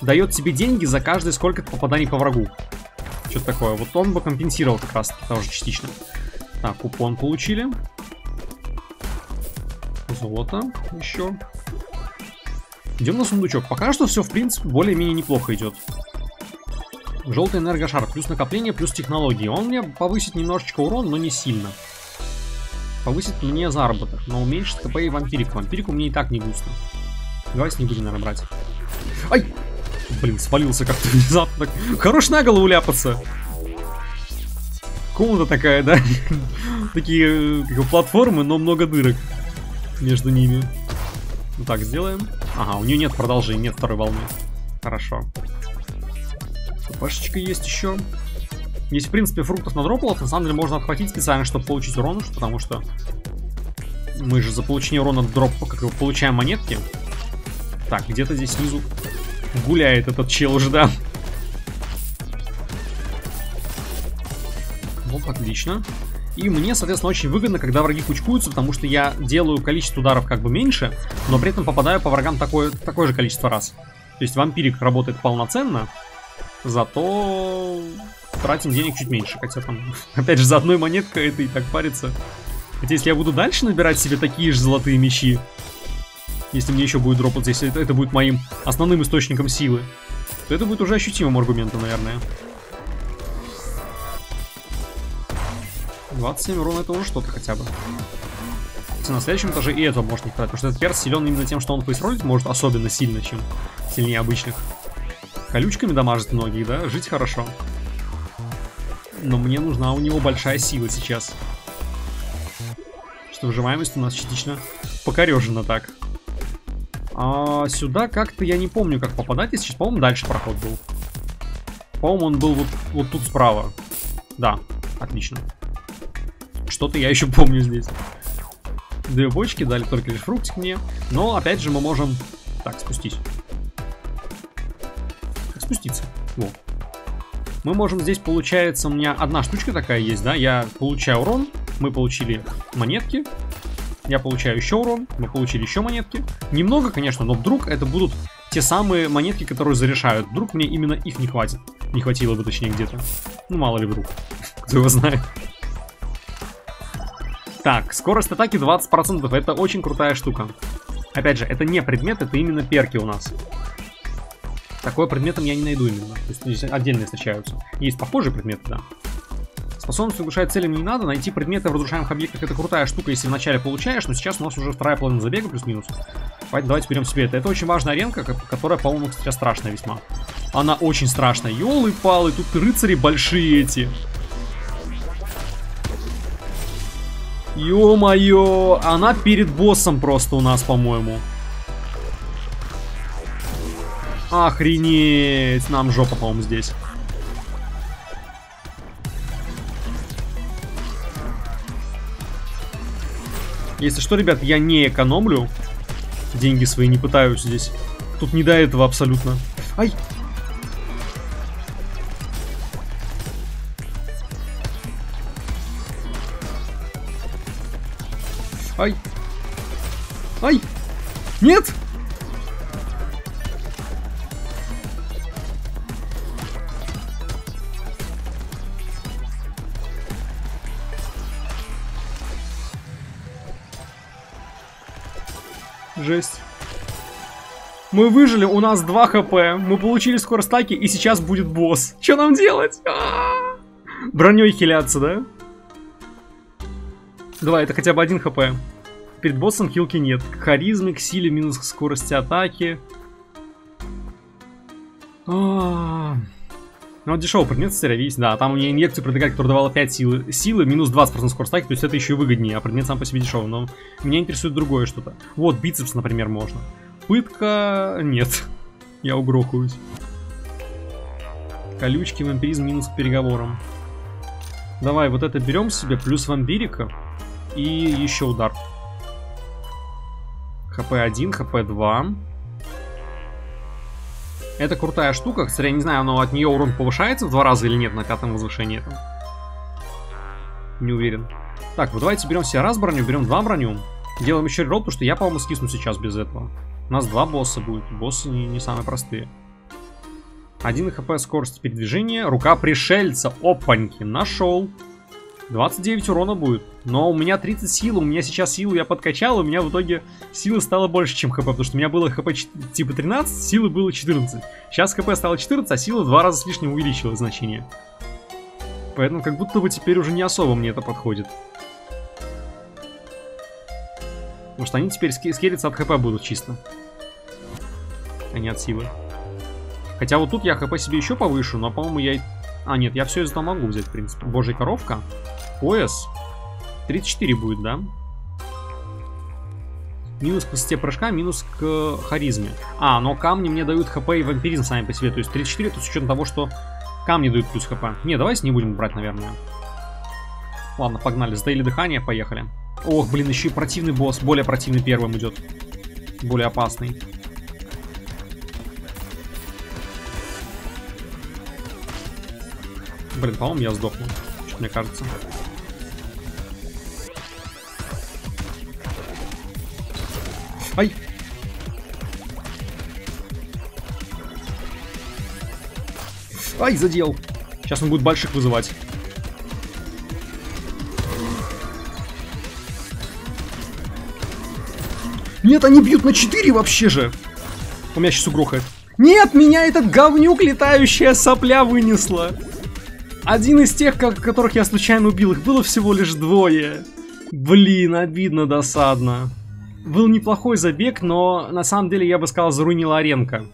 дает тебе деньги за каждое сколько-то попаданий по врагу. Что-то такое. Вот он бы компенсировал как раз тоже частично. Так, купон получили. Золото еще. Идем на сундучок. Пока что все, в принципе, более-менее неплохо идет. Желтый энергошар. Плюс накопление, плюс технологии. Он мне повысит немножечко урон, но не сильно. Повысит мне заработок, но уменьшит КП и вампирик. Вампирику мне и так не густо. Давайте не будем, наверное, брать. Ай! Блин, свалился как-то внезапно. Хорош на голову ляпаться. Комната такая, да? Такие платформы, но много дырок между ними. Вот так сделаем. Ага, у нее нет продолжения, нет второй волны. Хорошо. ППшечка есть еще. Есть, в принципе, фруктов надропалов. На самом деле можно отхватить специально, чтобы получить урон. Потому что мы же за получение урона дроп, как его получаем монетки. Так, где-то здесь снизу гуляет этот чел уже, да. Вот, отлично. И мне, соответственно, очень выгодно, когда враги кучкуются, потому что я делаю количество ударов как бы меньше, но при этом попадаю по врагам такое же количество раз. То есть вампирик работает полноценно, зато тратим денег чуть меньше. Хотя там, опять же, за одной монеткой это и так парится. Хотя если я буду дальше набирать себе такие же золотые мечи, если мне еще будет дропаться, если это будет моим основным источником силы, то это будет уже ощутимым аргументом, наверное. 27 урона это уже что-то хотя бы. На следующем этаже и этого можно не тратить, потому что этот перс силен именно тем, что он фейсролить может особенно сильно, чем Сильнее обычных. Колючками дамажит многих, да? Жить хорошо. Но мне нужна у него большая сила сейчас. Что выживаемость у нас частично покорежена так. А сюда как-то я не помню, как попадать. Я сейчас, по-моему, дальше проход был. По-моему, он был вот тут справа. Да, отлично. Что-то я еще помню здесь. Две бочки, дали только лишь фруктик мне. Но, опять же, мы можем... Так, спустись. Как спуститься? Во. Мы можем здесь, получается, у меня одна штучка такая есть, да? Я получаю урон, мы получили монетки. Я получаю еще урон, мы получили еще монетки. Немного, конечно, но вдруг это будут те самые монетки, которые зарешают. Вдруг мне именно их не хватит. Не хватило бы, точнее, где-то. Ну, мало ли вдруг. Кто его знает. Так, скорость атаки 20%. Это очень крутая штука. Опять же, это не предмет, это именно перки у нас. Такое предметом я не найду именно. То есть здесь отдельные встречаются. Есть похожие предметы, да. Способность разрушать цели мне не надо. Найти предметы в разрушаемых объектах — это крутая штука, если вначале получаешь. Но сейчас у нас уже вторая половина забега, плюс-минус. Давайте берем себе это. Это очень важная аренка, которая, по-моему, сейчас страшная весьма. Она очень страшная. Ёлы-палы, тут рыцари большие эти. Ё-моё, она перед боссом просто у нас, по-моему. Охренеть, нам жопа, по-моему, здесь. Если что, ребят, я не экономлю. Деньги свои не пытаюсь здесь. Тут не до этого абсолютно. Ай! Ай! Ай! Нет! Жесть. Мы выжили, у нас 2 хп, мы получили скорость атаки, и сейчас будет босс. Что нам делать? Броней хиляться, да? Давай, это хотя бы 1 хп. Перед боссом хилки нет. К харизме, к силе, минус к скорости атаки. Ну, дешевый предмет, сервис, да. Там у меня инъекцию продвигать, которая давала 5 силы, минус 20% скорости атаки, то есть это еще выгоднее, а предмет сам по себе дешевый. Но меня интересует другое что-то. Вот, бицепс, например, можно. Пытка... Нет. Я угрохаюсь. Колючки, вампиризм, минус к переговорам. Давай, вот это берем себе, плюс вампирика. И еще удар. ХП 1, ХП 2. Это крутая штука. Кстати, я не знаю, но от нее урон повышается в 2 раза или нет на 5-м возвышении. Там. Не уверен. Так, вот давайте берем себе раз броню, берем 2 броню. Делаем еще рерол, потому что я, по-моему, скисну сейчас без этого. У нас 2 босса будет. Боссы не самые простые. 1 хп скорость передвижения. Рука пришельца. Опаньки, нашел. 29 урона будет. Но у меня 30 сил, у меня сейчас силу я подкачал, у меня в итоге силы стало больше, чем хп. Потому что у меня было хп типа 13, силы было 14. Сейчас хп стало 14, а сила в 2 раза с лишним увеличила значение. Поэтому как будто бы теперь уже не особо мне это подходит. Потому что они теперь скелятся от хп будут чисто. А не от силы. Хотя вот тут я хп себе еще повышу, но, по-моему, я... А, нет, я все из этого могу взять, в принципе. Божья коровка. Пояс. 34 будет, да? Минус к высоте прыжка, минус к харизме. А, но камни мне дают хп и вампиризм сами по себе. То есть 34, то с учетом того, что камни дают плюс хп. Не, давайте не будем брать, наверное. Ладно, погнали. Сдали дыхание, поехали. Ох, блин, еще и противный босс. Более противный первым идет. Более опасный. Блин, по-моему, я сдохну, мне кажется. Ай! Ай, задел! Сейчас он будет больших вызывать. Нет, они бьют на 4 вообще же! У меня сейчас угрохает. Нет, меня этот говнюк летающая сопля вынесла! Один из тех, которых я случайно убил. Их было всего лишь 2. Блин, обидно, досадно. Был неплохой забег, но на самом деле я бы сказал, заруинила аренка.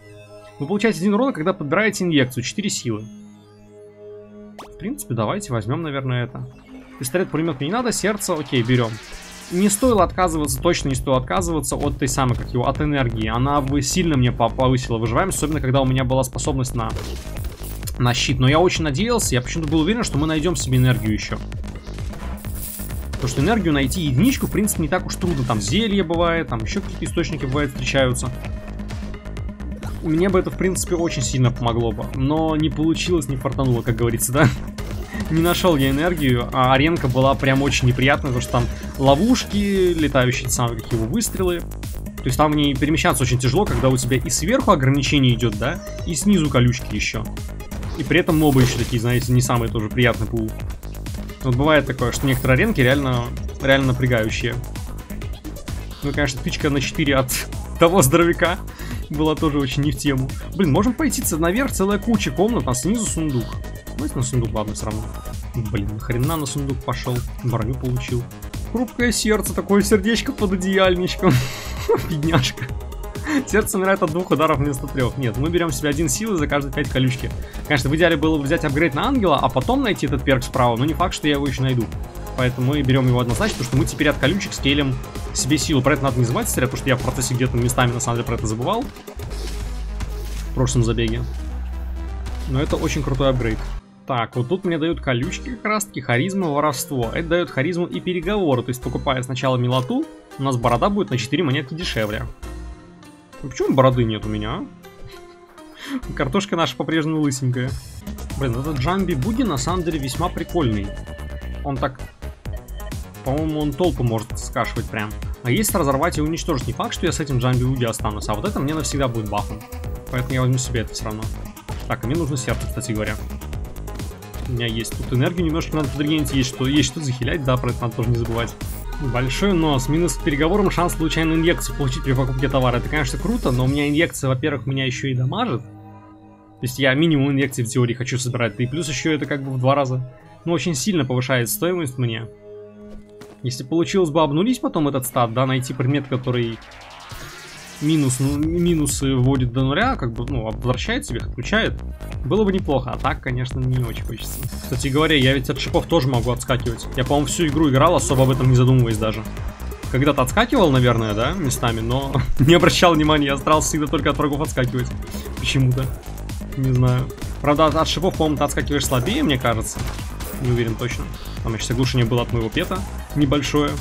Вы получаете 1 урона, когда подбираете инъекцию. 4 силы. В принципе, давайте возьмем, наверное, это. Пистолет, пулемет мне не надо. Сердце, окей, берем. Не стоило отказываться, точно не стоило отказываться от той самой, как его, от энергии. Она сильно мне повысила выживаемость, особенно когда у меня была способность на щит. Но я очень надеялся, я почему-то был уверен, что мы найдем себе энергию еще. Потому что энергию найти единичку, в принципе, не так уж трудно. Там зелье бывает, там еще какие-то источники бывают, встречаются. Мне бы это, в принципе, очень сильно помогло бы. Но не получилось, не фартануло, как говорится, да? Не нашел я энергию, а аренка была прям очень неприятная, потому что там ловушки, летающие самые какие-то выстрелы. То есть там в ней перемещаться очень тяжело, когда у тебя и сверху ограничение идет, да, и снизу колючки еще. И при этом мобы еще такие, знаете, не самые тоже приятные пул. Вот бывает такое, что некоторые аренки реально напрягающие. Ну, конечно, тычка на 4 от того здоровяка была тоже очень не в тему. Блин, можем пойти наверх, целая куча комнат, а снизу сундук. Давайте на сундук, ладно, все равно. Блин, нахрена на сундук пошел. Броню получил. Хрупкое сердце, такое сердечко под одеяльничком. Бедняжка. Сердце умирает от 2 ударов вместо 3. Нет, мы берем себе 1 силы за каждые 5 колючки. Конечно, в идеале было бы взять апгрейд на ангела, а потом найти этот перк справа. Но не факт, что я его еще найду. Поэтому мы берем его однозначно, потому что мы теперь от колючек скейлим себе силу. Про это надо не забывать, потому что я в процессе где-то местами, на самом деле, про это забывал. В прошлом забеге. Но это очень крутой апгрейд. Так, вот тут мне дают колючки как раз таки, харизма, воровство. Это дает харизму и переговоры. То есть, покупая сначала милоту, у нас борода будет на 4 монетки дешевле. Ну, почему бороды нет у меня? Картошка наша по-прежнему лысенькая. Блин, этот Джамби Буги на самом деле весьма прикольный. Он так... По-моему, он толпу может скашивать прям. А если разорвать и уничтожить, не факт, что я с этим Джамби Буги останусь. А вот это мне навсегда будет бафом. Поэтому я возьму себе это все равно. Так, а мне нужно сердце, кстати говоря. У меня есть тут энергию, немножко надо подрегенить, есть что захилять, да, про это надо тоже не забывать. Большой нос, минус к переговорам, шанс случайно инъекцию получить при покупке товара. Это, конечно, круто, но у меня инъекция, во-первых, меня еще и дамажит. То есть я минимум инъекций в теории хочу собирать, да и плюс еще это как бы в 2 раза. Ну, очень сильно повышает стоимость мне. Если получилось бы обнулить потом этот стат, да, найти предмет, который... минусы вводит до нуля, как бы, ну, возвращает себе, отключает. Было бы неплохо, а так, конечно, не очень хочется. Кстати говоря, я ведь от шипов тоже могу отскакивать. Я, по-моему, всю игру играл, особо об этом не задумываясь даже. Когда-то отскакивал, наверное, да, местами, но не обращал внимания, я старался всегда только от врагов отскакивать. Почему-то. Не знаю. Правда, от шипов, по-моему, ты отскакиваешь слабее, мне кажется. Не уверен точно. Там еще оглушение было от моего пета, небольшое.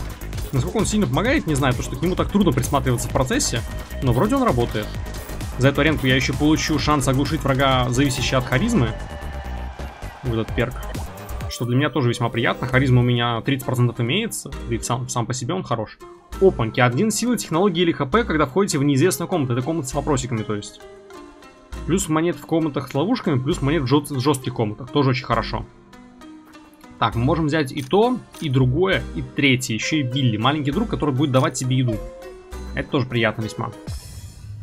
Насколько он сильно помогает, не знаю, потому что к нему так трудно присматриваться в процессе, но вроде он работает. За эту аренку я еще получу шанс оглушить врага, зависящий от харизмы. Вот этот перк. Что для меня тоже весьма приятно. Харизма у меня 30% имеется, и сам по себе он хорош. Опаньки, 1 силы, технологии или хп, когда входите в неизвестную комнату. Это комната с вопросиками, то есть. Плюс монет в комнатах с ловушками, плюс монет в жестких комнатах. Тоже очень хорошо. Так, мы можем взять и то, и другое, и третье. Еще и Билли, маленький друг, который будет давать тебе еду. Это тоже приятно весьма.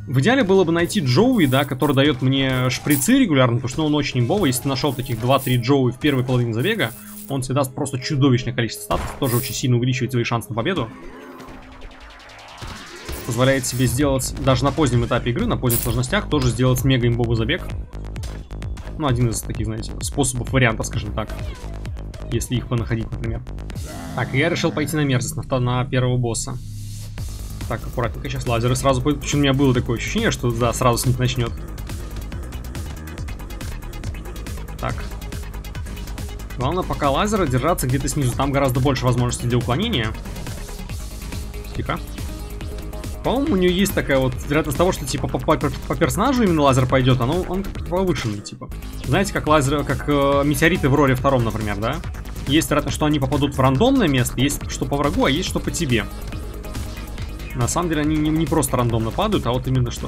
В идеале было бы найти Джоуи, да, который дает мне шприцы регулярно, потому что он очень имбовый. Если ты нашел таких 2-3 Джоуи в первой половине забега, он тебе даст просто чудовищное количество статусов. Тоже очень сильно увеличивает свои шансы на победу. Позволяет себе сделать, даже на позднем этапе игры, на поздних сложностях, тоже сделать мега имбовый забег. Ну, один из таких, знаете, способов, вариантов, скажем так. Если их понаходить, например. Так, я решил пойти на мерзость, на первого босса. Так, аккуратненько, сейчас лазеры сразу пойдут. Почему у меня было такое ощущение, что, да, сразу с них начнет. Так. Главное, пока лазера, держаться где-то снизу. Там гораздо больше возможностей для уклонения. Тихо. По-моему, у нее есть такая вот вероятность того, что, типа, по персонажу именно лазер пойдет, он как-то повышенный, типа. Знаете, как лазеры, как метеориты в роли 2, например, да? Есть вероятность, что они попадут в рандомное место, есть что по врагу, а есть что по тебе. На самом деле они не просто рандомно падают, а вот именно что.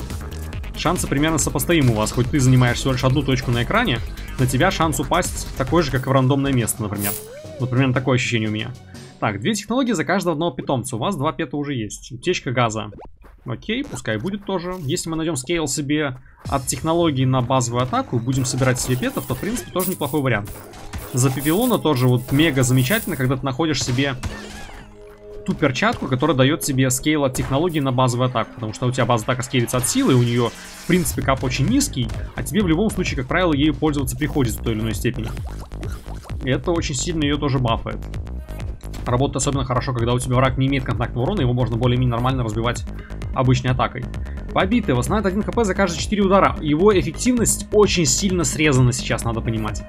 Шансы примерно сопоставимы у вас, хоть ты занимаешь всего лишь одну точку на экране, на тебя шанс упасть такой же, как и в рандомное место, например. Вот примерно такое ощущение у меня. Так, 2 технологии за каждого одного питомца. У вас 2 пета уже есть. Утечка газа. Окей, пускай будет тоже. Если мы найдем скейл себе от технологии на базовую атаку, будем собирать себе петов, то, в принципе, тоже неплохой вариант. За Пепелона тоже вот мега замечательно, когда ты находишь себе ту перчатку, которая дает тебе скейл от технологии на базовую атаку. Потому что у тебя базовая атака скейлится от силы, у нее, в принципе, кап очень низкий, а тебе в любом случае, как правило, ею пользоваться приходится в той или иной степени. И это очень сильно ее тоже бафает. Работает особенно хорошо, когда у тебя враг не имеет контактного урона, его можно более-менее нормально разбивать обычной атакой. Побитый восстанавливает 1 хп за каждые 4 удара. Его эффективность очень сильно срезана сейчас, надо понимать.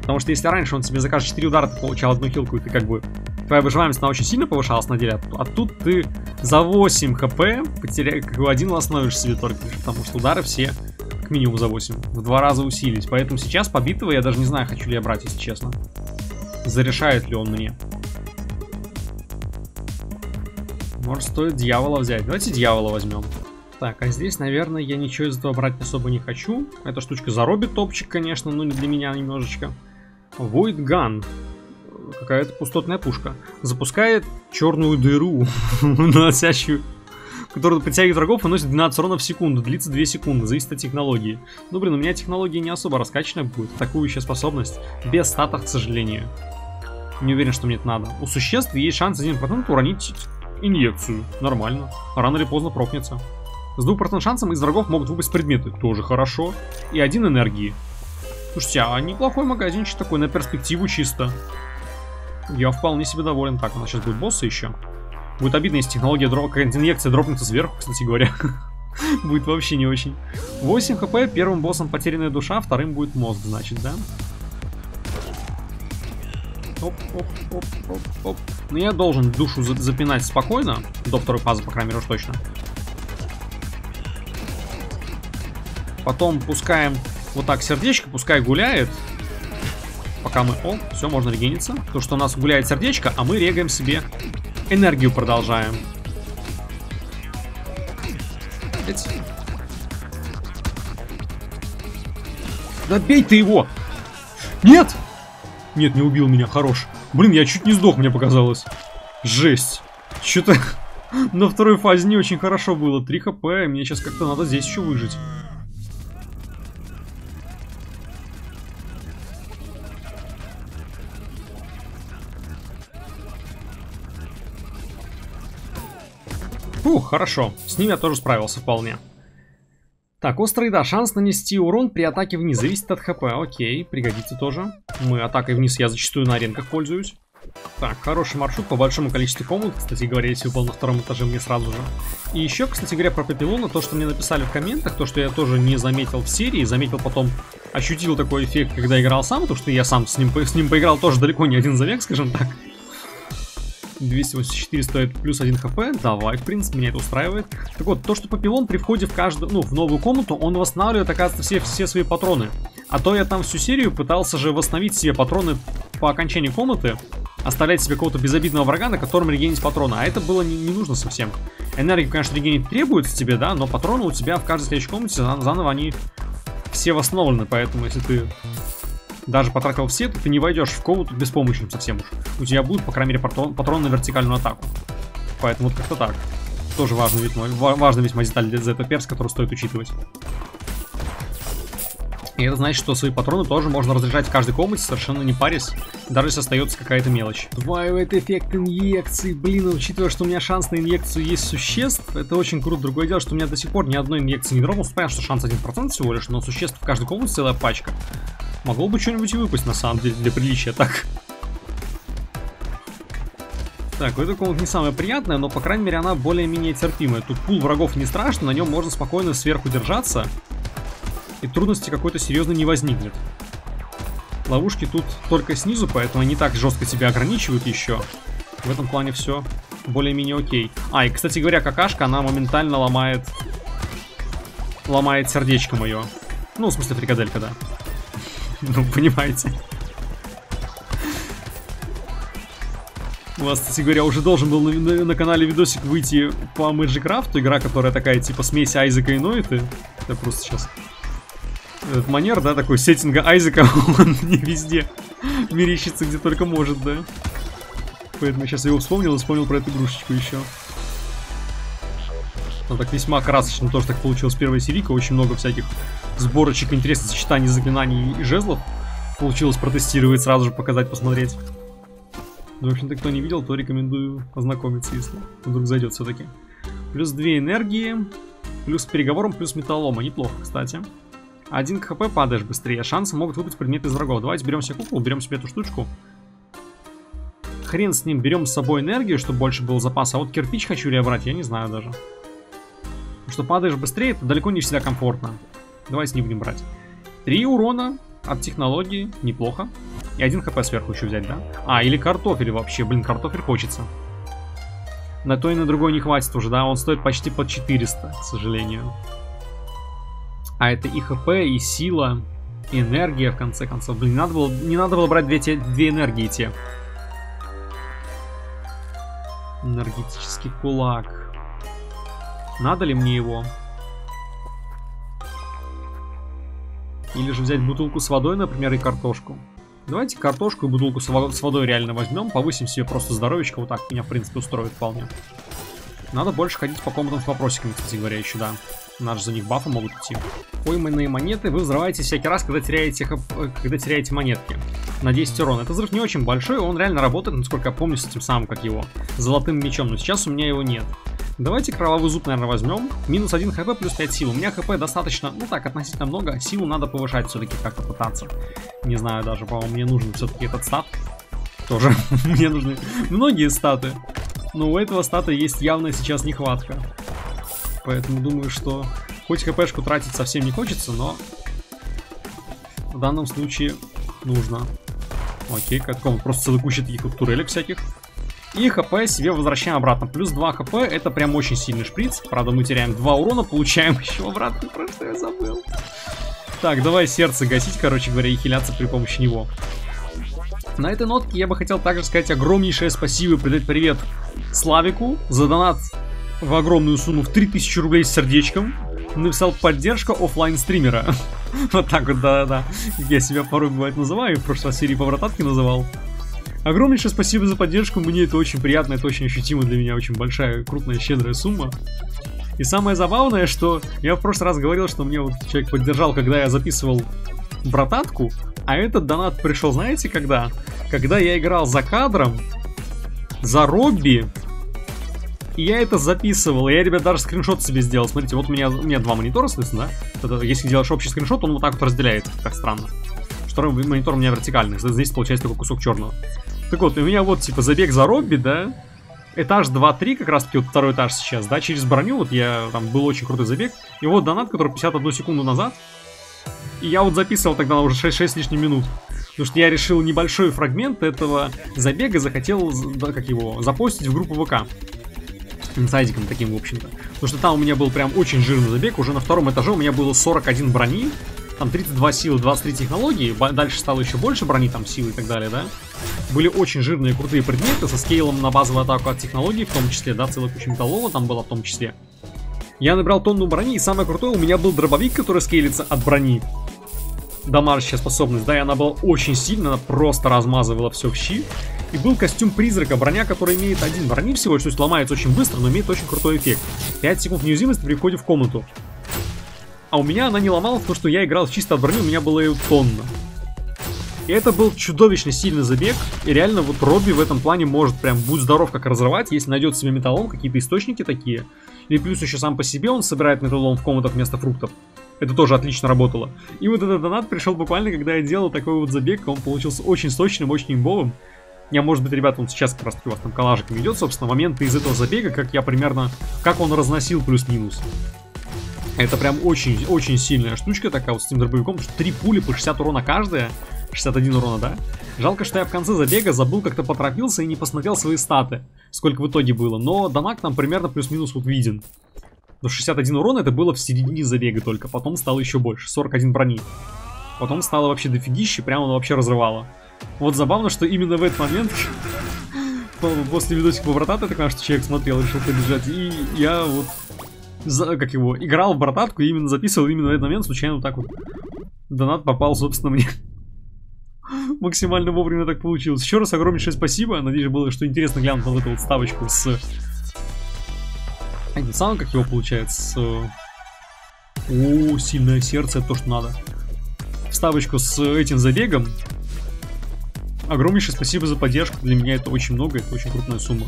Потому что если раньше он тебе за каждые 4 удара ты получал одну хилку, и ты как бы... Твоя выживаемость, она очень сильно повышалась на деле, а тут ты за 8 хп потеряешь, как бы один восстановишь себе только, потому что удары все к минимуму за 8. В 2 раза усилились. Поэтому сейчас побитого я даже не знаю, хочу ли я брать, если честно. Зарешает ли он мне. Может, стоит дьявола взять. Давайте дьявола возьмем. Так, а здесь, наверное, я ничего из этого брать особо не хочу. Эта штучка заробит топчик, конечно, но не для меня немножечко. Void Gun. Какая-то пустотная пушка. Запускает черную дыру, наносящую, которая подтягивает врагов и наносит 12 урона в секунду. Длится 2 секунды, зависит от технологии. Ну, блин, у меня технология не особо раскачанная будет. Атакующая способность. Без стата, к сожалению. Не уверен, что мне это надо. У существ есть шанс 1% уронить... инъекцию. Нормально. Рано или поздно прокнется. С 2% шансом из врагов могут выпасть предметы. Тоже хорошо. И 1 энергии. Слушайте, а неплохой магазинчик такой на перспективу чисто. Я вполне себе доволен. Так, у нас сейчас будет боссы еще. Будет обидно, если технология какая-нибудь инъекция дропнется сверху, кстати говоря. Будет вообще не очень. 8 хп, первым боссом потерянная душа, вторым будет мозг, значит, да? Оп-оп-оп-оп-оп. Но я должен душу запинать спокойно. До второй фазы, по крайней мере, уж точно. Потом пускаем вот так сердечко, пускай гуляет. Пока мы... О, все, можно регениться. Потому что у нас гуляет сердечко, а мы регаем себе энергию, продолжаем. Да бей ты его! Нет! Нет, не убил меня, хорош. Блин, я чуть не сдох, мне показалось. Жесть. Что-то на второй фазе не очень хорошо было. 3 хп, мне сейчас как-то надо здесь еще выжить. Фух, хорошо. С ним я тоже справился вполне. Так, острый, да, шанс нанести урон при атаке вниз, зависит от хп, окей, пригодится тоже. Мы атакой вниз, я зачастую на аренках пользуюсь. Так, хороший маршрут по большому количеству комнат, кстати говоря, если упал на втором этаже, мне сразу же. И еще, кстати говоря, про Пепелона, то, что мне написали в комментах, то, что я тоже не заметил в серии, заметил потом, ощутил такой эффект, когда играл сам, потому что я сам с ним поиграл тоже далеко не один забег, скажем так. 284 стоит плюс 1 хп. Давай, в принципе, меня это устраивает. Так вот, то, что Пепелон при входе в каждую, ну, в новую комнату, он восстанавливает, оказывается, все свои патроны. А то я там всю серию пытался же восстановить себе патроны по окончании комнаты, оставлять себе какого-то безобидного врага, на котором регенить патроны. А это было не нужно совсем. Энергию, конечно, регенить требуется тебе, да, но патроны у тебя в каждой следующей комнате заново они все восстановлены. Поэтому, если ты... Даже потратил все, то ты не войдешь в комнату беспомощным совсем уж. У тебя будут, по крайней мере, патрон на вертикальную атаку. Поэтому вот как-то так. Тоже важная весьма деталь для этого перса, которую стоит учитывать. И это значит, что свои патроны тоже можно разряжать в каждой комнате, совершенно не парясь. Даже если остается какая-то мелочь. Сдваивает эффект инъекции. Блин, учитывая, что у меня шанс на инъекцию есть существ, это очень круто. Другое дело, что у меня до сих пор ни одной инъекции не дропнулось. Понятно, что шанс 1% всего лишь, но существ в каждой комнате целая пачка. Могло бы что-нибудь и выпасть, на самом деле, для приличия, так. Так, вот эта комната не самая приятная, но, по крайней мере, она более-менее терпимая. Тут пул врагов не страшно, на нем можно спокойно сверху держаться. И трудности какой-то серьезно не возникнет. Ловушки тут только снизу, поэтому они так жестко тебя ограничивают еще. В этом плане все более-менее окей. А, и, кстати говоря, какашка, она моментально ломает сердечко мое. Ну, в смысле, фрикаделька, да. Ну, понимаете. У вас, кстати говоря, уже должен был на канале видосик выйти по Magicraft. Игра, которая такая, типа, смесь Айзека и Ноиты. Я просто сейчас... Этот манер, да, такой, сеттинга Айзека, он не везде мерещится, где только может, да. Поэтому я сейчас его вспомнил и вспомнил про эту игрушечку еще. Ну, так весьма красочно тоже так получилось первая серийка. Очень много всяких сборочек, интересных сочетаний, заклинаний и жезлов получилось протестировать, сразу же показать, посмотреть. Ну, в общем-то, кто не видел, то рекомендую ознакомиться, если вдруг зайдет все-таки. Плюс 2 энергии, плюс переговором, плюс металлома. Неплохо, кстати. 1 хп, падаешь быстрее. Шансы могут выпасть предметы из врагов. Давайте берем себе куклу, берем себе эту штучку. Хрен с ним, берем с собой энергию, чтобы больше было запаса. А вот кирпич хочу ли я брать, я не знаю даже. Потому что падаешь быстрее, это далеко не всегда комфортно. Давайте не будем брать. 3 урона от технологии, неплохо. И 1 хп сверху еще взять, да? А, или картофель вообще, блин, картофель хочется. На то и на другой не хватит уже, да? Он стоит почти под 400, к сожалению. А это и хп, и сила, и энергия, в конце концов. Блин, не надо было брать две энергии те. Энергетический кулак. Надо ли мне его? Или же взять бутылку с водой, например, и картошку. Давайте картошку и бутылку с водой реально возьмем. Повысим себе просто здоровечко. Вот так меня, в принципе, устроит вполне. Надо больше ходить по комнатам с вопросиками, кстати говоря, еще, да. Наши за них бафы могут идти. Пойманные монеты вы взрываете всякий раз, когда теряете монетки. На 10 урона. Это взрыв не очень большой, он реально работает, насколько я помню, с этим самым, как его, золотым мечом. Но сейчас у меня его нет. Давайте кровавый зуб, наверное, возьмем. Минус 1 хп, плюс 5 сил. У меня хп достаточно, ну так, относительно много. Силу надо повышать все-таки, как-то пытаться. Не знаю даже, по-моему, мне нужен все-таки этот стат. Тоже мне нужны многие статы. Но у этого стата есть явная сейчас нехватка. Поэтому думаю, что хоть хпшку тратить совсем не хочется, но в данном случае нужно. Окей, как он просто целый куча таких вот турелек всяких. И хп себе возвращаем обратно. Плюс 2 хп, это прям очень сильный шприц. Правда, мы теряем 2 урона, получаем еще обратно. Про что я забыл. Так, давай сердце гасить, короче говоря, и хиляться при помощи него. На этой нотке я бы хотел также сказать огромнейшее спасибо и передать привет Славику за донат в огромную сумму в 3000 рублей с сердечком. Написал поддержка офлайн стримера. Вот так вот, да-да-да. Я себя порой, бывает, называю. В прошлой серии по Brotato называл. Огромнейшее спасибо за поддержку. Мне это очень приятно, это очень ощутимо для меня. Очень большая, крупная, щедрая сумма. И самое забавное, что я в прошлый раз говорил, что мне вот человек поддержал, когда я записывал Brotato. А этот донат пришел, знаете, когда? Когда я играл за кадром, за Робби. И я это записывал, я, ребят, даже скриншот себе сделал. Смотрите, вот у меня два монитора, соответственно, да? Это, если делаешь общий скриншот, он вот так вот разделяется, как странно. Второй монитор у меня вертикальный, здесь получается такой кусок черного. Так вот, у меня вот, типа, забег за Робби, да? Этаж 2-3, как раз-таки вот второй этаж сейчас, да? Через броню, вот я, там, был очень крутой забег. И вот донат, который 51 секунду назад. И я вот записывал тогда уже 6 с лишним минут. Потому что я решил небольшой фрагмент этого забега, захотел, да, как его, запостить в группу ВК. Инсайдиком таким, в общем-то. Потому что там у меня был прям очень жирный забег. Уже на втором этаже у меня было 41 брони. Там 32 силы, 23 технологии. Дальше стало еще больше брони, там силы и так далее, да. Были очень жирные, крутые предметы со скейлом на базовую атаку от технологий, в том числе, да, целая куча металлова там была в том числе. Я набрал тонну брони, и самое крутое, у меня был дробовик, который скейлится от брони. Дамажащая способность, да, и она была очень сильная, она просто размазывала все в щи. И был костюм призрака, броня, которая имеет 1 брони всего, то есть ломается очень быстро, но имеет очень крутой эффект. 5 секунд неуязвимости при входе в комнату. А у меня она не ломалась, потому что я играл чисто от брони, у меня было ее тонна. И это был чудовищно сильный забег, и реально вот Робби в этом плане может прям будь здоров как разрывать, если найдет себе металлом, какие-то источники такие. И плюс еще сам по себе он собирает металлом в комнатах вместо фруктов. Это тоже отлично работало. И вот этот донат пришел буквально, когда я делал такой вот забег. Он получился очень сочным, очень имбовым. Я, может быть, ребята, он сейчас как раз у вас там коллажик идет, собственно, моменты из этого забега, как я примерно, как он разносил плюс-минус. Это прям очень-очень сильная штучка такая вот с этим дробовиком, что 3 пули по 60 урона каждая, 61 урона, да? Жалко, что я в конце забега забыл, как-то поторопился и не посмотрел свои статы, сколько в итоге было, но донат там примерно плюс-минус вот виден. Но 61 урона это было в середине забега только, потом стало еще больше, 41 брони. Потом стало вообще дофигище, прямо оно вообще разрывало. Вот забавно, что именно в этот момент, после видосика по Brotato, я так понимаю, что человек смотрел, решил побежать, и я вот, как его, играл в Brotato, и именно записывал, именно в этот момент случайно вот так вот донат попал, собственно, мне. Максимально вовремя так получилось. Еще раз огромнейшее спасибо, надеюсь, было, что интересно глянуть на вот эту вот ставочку с... А не сам, как его получается, с... О, сильное сердце, это то, что надо. Вставочку с этим забегом. Огромнейшее спасибо за поддержку. Для меня это очень много, это очень крупная сумма.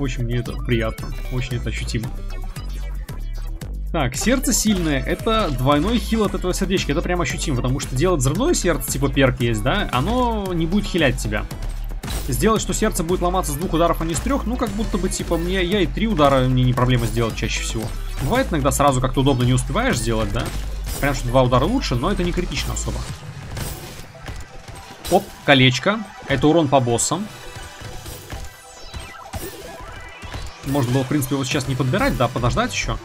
Очень мне это приятно, очень это ощутимо. Так, сердце сильное, это двойной хил от этого сердечка, это прям ощутимо, потому что делать взрывное сердце, типа перк есть, да, оно не будет хилять тебя. Сделать, что сердце будет ломаться с 2 ударов, а не с 3, ну, как будто бы, типа, мне, я и 3 удара, мне не проблема сделать чаще всего. Бывает иногда сразу как-то удобно не успеваешь сделать, да, прям что 2 удара лучше, но это не критично особо. Оп, колечко, это урон по боссам. Можно было, в принципе, его сейчас не подбирать, да, подождать еще.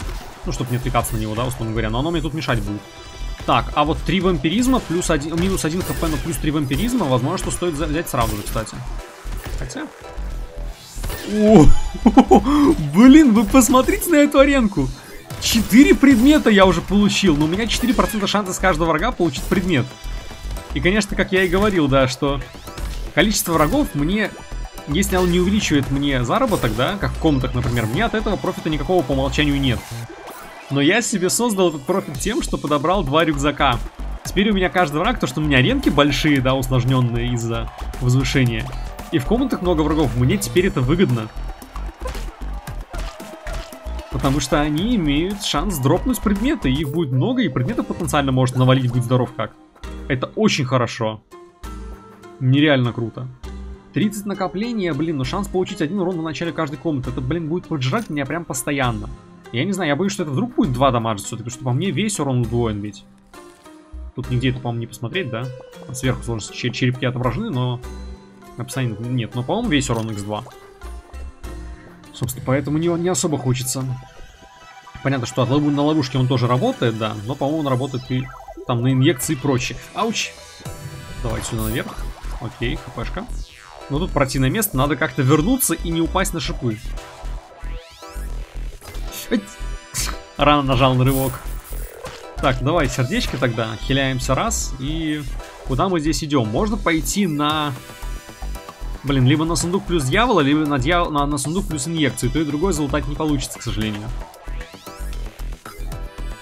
Ну, чтобы не отвлекаться на него, да, условно говоря. Но оно мне тут мешать будет. Так, а вот 3 вампиризма плюс 1... Минус 1 хп, но плюс 3 вампиризма. Возможно, что стоит взять сразу же, кстати. Хотя... О! Блин, вы посмотрите на эту аренку! 4 предмета я уже получил. Но у меня 4% шанса с каждого врага получить предмет. И, конечно, как я и говорил, да, что... Количество врагов мне... Если он не увеличивает мне заработок, да, как в комнатах, например, мне от этого профита никакого по умолчанию нет. Но я себе создал этот профит тем, что подобрал 2 рюкзака. Теперь у меня каждый враг, то что у меня аренки большие, да, усложненные из-за возвышения. И в комнатах много врагов, мне теперь это выгодно. Потому что они имеют шанс дропнуть предметы, их будет много, и предметов потенциально может навалить, будь здоров как. Это очень хорошо. Нереально круто. 30 накопления, блин, но шанс получить 1 урон на начале каждой комнаты. Это, блин, будет поджирать меня прям постоянно. Я не знаю, я боюсь, что это вдруг будет 2 дамажа все-таки, потому что по мне весь урон удвоен ведь. Тут нигде это, по-моему, не посмотреть, да? Сверху сложно, черепки отображены, но... Описание нет, но, по-моему, весь урон x2. Собственно, поэтому не особо хочется. Понятно, что на ловушке он тоже работает, да, но, по-моему, он работает и там на инъекции и прочее. Ауч! Давай сюда наверх. Окей, хпшка. Но тут противное место, надо как-то вернуться и не упасть на шипы. Рано нажал на рывок. Так, давай сердечко тогда. Хиляемся раз. И куда мы здесь идем? Можно пойти на... Блин, либо на сундук плюс дьявола, либо на сундук плюс инъекцию. То и другое залутать не получится, к сожалению.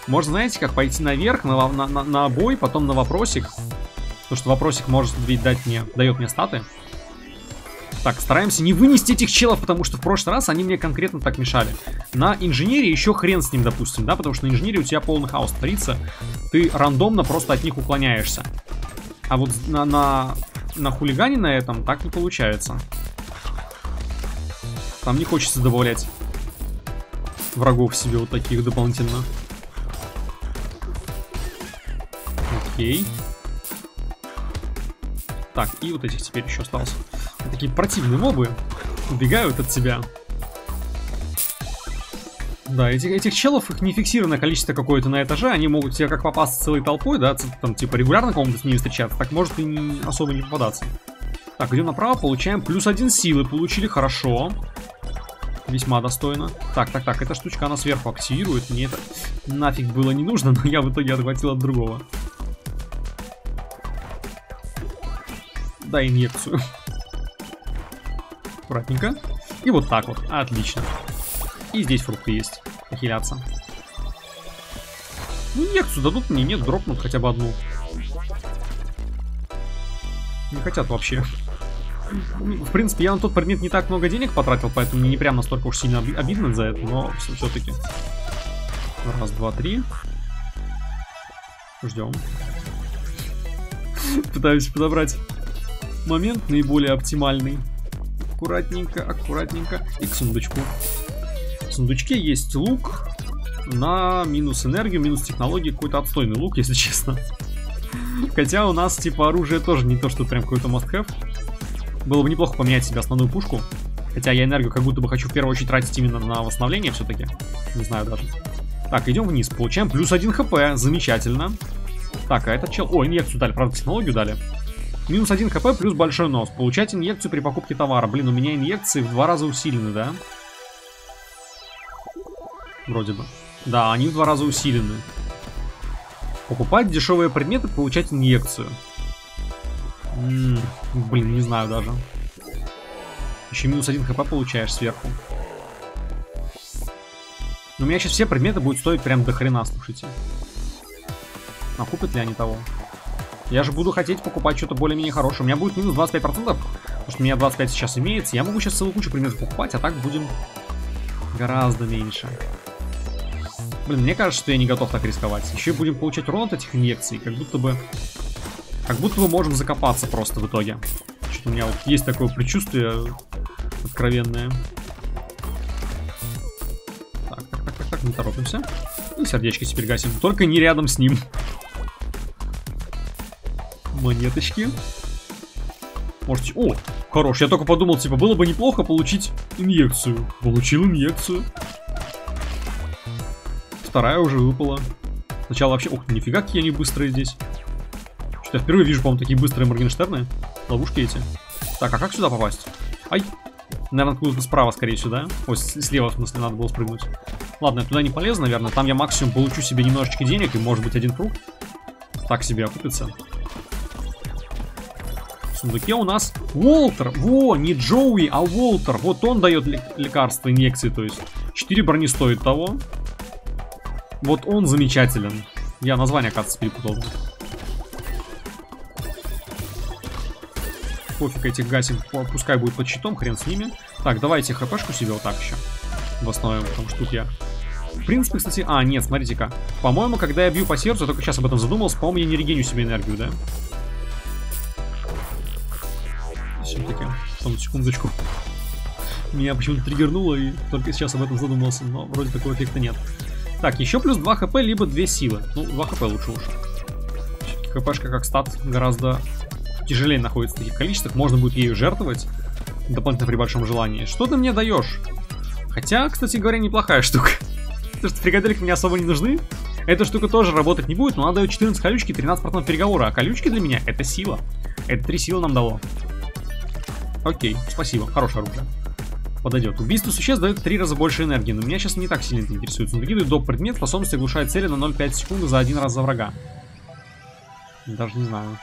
Можно, знаете, как пойти наверх, на обой, потом на вопросик. Потому что вопросик может ведь дает мне статы. Так, стараемся не вынести этих челов, потому что в прошлый раз они мне конкретно так мешали. На инженерии еще хрен с ним, допустим, да, потому что на инженерии у тебя полный хаос творится. Ты рандомно просто от них уклоняешься. А вот на хулигане на этом так не получается. Там не хочется добавлять врагов себе вот таких дополнительно. Окей. Так, и вот этих теперь еще осталось. Такие противные мобы убегают от тебя. Да, этих челов, их не фиксированное количество какое-то на этаже. Они могут тебе как попасться целой толпой, да, там типа регулярно кому-то с ними встречаться. Так может и не, особо не попадаться. Так, идем направо, получаем +1 силы. Получили, хорошо. Весьма достойно. Так, эта штучка, она сверху активирует. Мне это нафиг было не нужно, но я в итоге отхватил от другого. Да, инъекцию. Аккуратненько. И вот так вот. Отлично. И здесь фрукты есть. Похиляться. Ну, инъекцию дадут мне. Нет, дропнут хотя бы одну. Не хотят вообще. В принципе, я на тот предмет не так много денег потратил, поэтому мне не прям настолько уж сильно обидно за это, но все-таки. Раз, два, три. Ждем. Пытаюсь подобрать момент наиболее оптимальный. Аккуратненько, аккуратненько. И к сундучку. В сундучке есть лук на минус энергию, минус технологии. Какой-то отстойный лук, если честно. Хотя у нас типа оружие тоже не то, что прям какой-то must-have. Было бы неплохо поменять себе основную пушку. Хотя я энергию как будто бы хочу в первую очередь тратить именно на восстановление все-таки. Не знаю даже. Так, идем вниз. Получаем +1 хп. Замечательно. Так, а этот чел... О, инъекцию дали. Правда, технологию дали. -1 хп плюс большой нос. Получать инъекцию при покупке товара. Блин, у меня инъекции в 2 раза усилены, да? Вроде бы. Да, они в 2 раза усилены. Покупать дешевые предметы, получать инъекцию. Блин, не знаю даже. Еще -1 хп получаешь сверху. Но у меня сейчас все предметы будут стоить прям до хрена, слушайте. А купят ли они того? Я же буду хотеть покупать что-то более-менее хорошее. У меня будет минус 25%, потому что у меня 25 сейчас имеется. Я могу сейчас целую кучу предметов покупать, а так будем гораздо меньше. Блин, мне кажется, что я не готов так рисковать. Еще и будем получать урон от этих инъекций. Как будто бы можем закопаться просто в итоге. Что-то у меня вот есть такое предчувствие откровенное. Так, не торопимся. И сердечки теперь гасим. Только не рядом с ним. Монеточки. Можете... О, хорош. Я только подумал, типа, было бы неплохо получить инъекцию. Получил инъекцию. Вторая уже выпала. Сначала вообще... Ух, нифига, какие они быстрые здесь. Что-то я впервые вижу, по-моему, такие быстрые Моргенштерны. Ловушки эти. Так, а как сюда попасть? Ай. Наверное, откуда-то справа, скорее всего, да? Ой, слева, в смысле, надо было спрыгнуть. Ладно, я туда не полезу, наверное. Там я максимум получу себе немножечко денег и, может быть, один круг. Так себе окупится. В сундуке у нас Уолтер. Во, не Джоуи, а Уолтер. Вот он дает лекарства, инъекции, то есть. 4 брони стоит того. Вот он замечателен. Я название, кажется, перепутал. Пофиг этих гасим. Пускай будет под щитом, хрен с ними. Так, давайте хпшку себе вот так еще восстановим, потому что тут я... В принципе, кстати... А, нет, смотрите-ка. По-моему, когда я бью по сердцу, я только сейчас об этом задумался, по-моему, я не регеню себе энергию, да? Все-таки. Там, секундочку. Меня почему-то триггернуло, и только сейчас об этом задумался, но вроде такого эффекта нет. Так, еще плюс 2 хп, либо 2 силы. Ну, 2 хп лучше уж. Хпшка как стат гораздо тяжелее находится в таких количествах. Можно будет ею жертвовать, дополнительно при большом желании. Что ты мне даешь? Хотя, кстати говоря, неплохая штука. Потому что фрикадельки мне особо не нужны. Эта штука тоже работать не будет, но она дает 14 колючки и 13% переговора. А колючки для меня — это сила. Это 3 силы нам дало. Окей, спасибо. Хорошее оружие. Подойдет. Убийство существ дает 3 раза больше энергии, но меня сейчас не так сильно это интересует. Сундуки дают доп. Предмет, способность оглушает цели на 0,5 секунды за один раз за врага. Даже не знаю.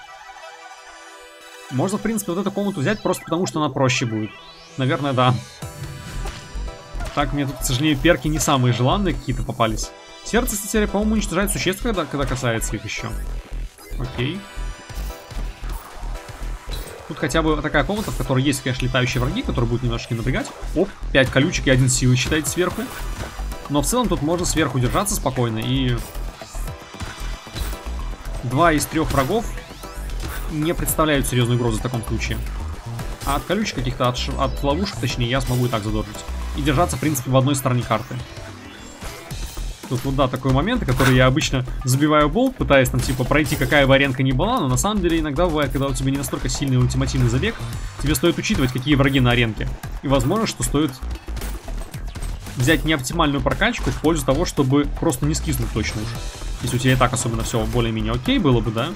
Можно, в принципе, вот эту комнату взять просто потому, что она проще будет. Наверное, да. Так, мне тут, к сожалению, перки не самые желанные какие-то попались. Сердце, кстати, по-моему, уничтожает существ, когда касается их еще. Окей. Тут хотя бы такая комната, в которой есть, конечно, летающие враги, которые будут немножечко напрягать. Оп, 5 колючек и 1 силы, считайте, сверху. Но в целом тут можно сверху держаться спокойно. И 2 из 3 врагов не представляют серьезную угрозу в таком случае. А от колючек каких-то, от ловушек, точнее, я смогу и так задоржить. И держаться, в принципе, в одной стороне карты. Тут вот, да, такой момент, который я обычно забиваю болт, пытаясь там, типа, пройти, какая бы аренка ни была. Но на самом деле иногда бывает, когда у тебя не настолько сильный ультимативный забег, тебе стоит учитывать, какие враги на аренке. И возможно, что стоит взять неоптимальную прокачку в пользу того, чтобы просто не скиснуть точно уж. Если у тебя и так особенно все более-менее окей было бы, да?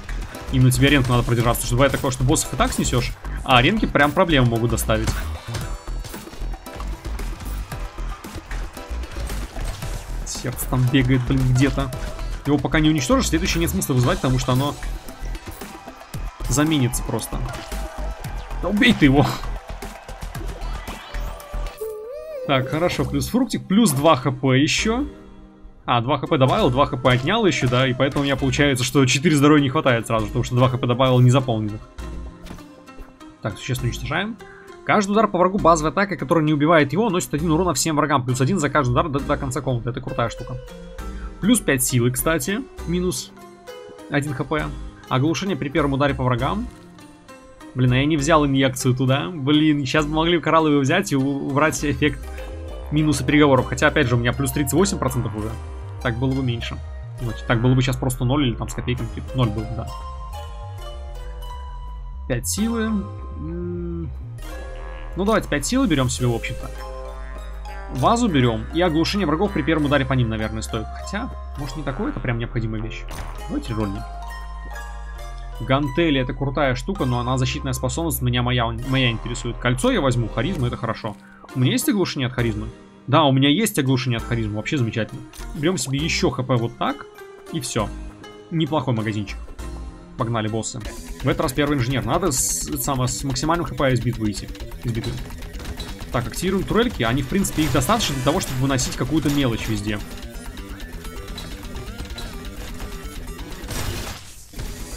Именно тебе аренку надо продержаться. Потому что бывает такое, что боссов и так снесешь, а аренки прям проблемы могут доставить. Сердце там бегает, блин, где-то. Его пока не уничтожишь, следующее нет смысла вызывать, потому что оно заменится просто. Да убей ты его. Так, хорошо, плюс фруктик, плюс 2 хп еще. А, 2 хп добавил, 2 хп отнял еще, да, и поэтому у меня получается, что 4 здоровья не хватает сразу, потому что 2 хп добавил незаполненных. Так, существенно уничтожаем. Каждый удар по врагу базовой атакой, которая не убивает его, носит 1 урона всем врагам. Плюс 1 за каждый удар до конца комнаты. Это крутая штука. Плюс 5 силы, кстати. Минус 1 хп. Оглушение при первом ударе по врагам. Блин, а я не взял инъекцию туда. Блин, сейчас бы могли коралловые взять и убрать эффект минуса переговоров. Хотя, опять же, у меня плюс 38% уже. Так было бы меньше. Значит, так было бы сейчас просто 0 или там с копейками. 0 было бы, да. 5 силы. Ну давайте 5 силы берем себе, в общем-то. Вазу берем. И оглушение врагов при первом ударе по ним, наверное, стоит. Хотя, может, не такое, это прям необходимая вещь. Давайте рольник. Гантели — это крутая штука, но она защитная способность. Меня моя интересует. Кольцо я возьму, харизма — это хорошо. У меня есть оглушение от харизмы? Да, у меня есть оглушение от харизмы, вообще замечательно. Берем себе еще хп вот так. И все. Неплохой магазинчик. Погнали, боссы. В этот раз первый инженер. Надо с максимальным хп из битвы выйти. Так, активируем турельки. Они, в принципе, их достаточно для того, чтобы выносить какую-то мелочь везде.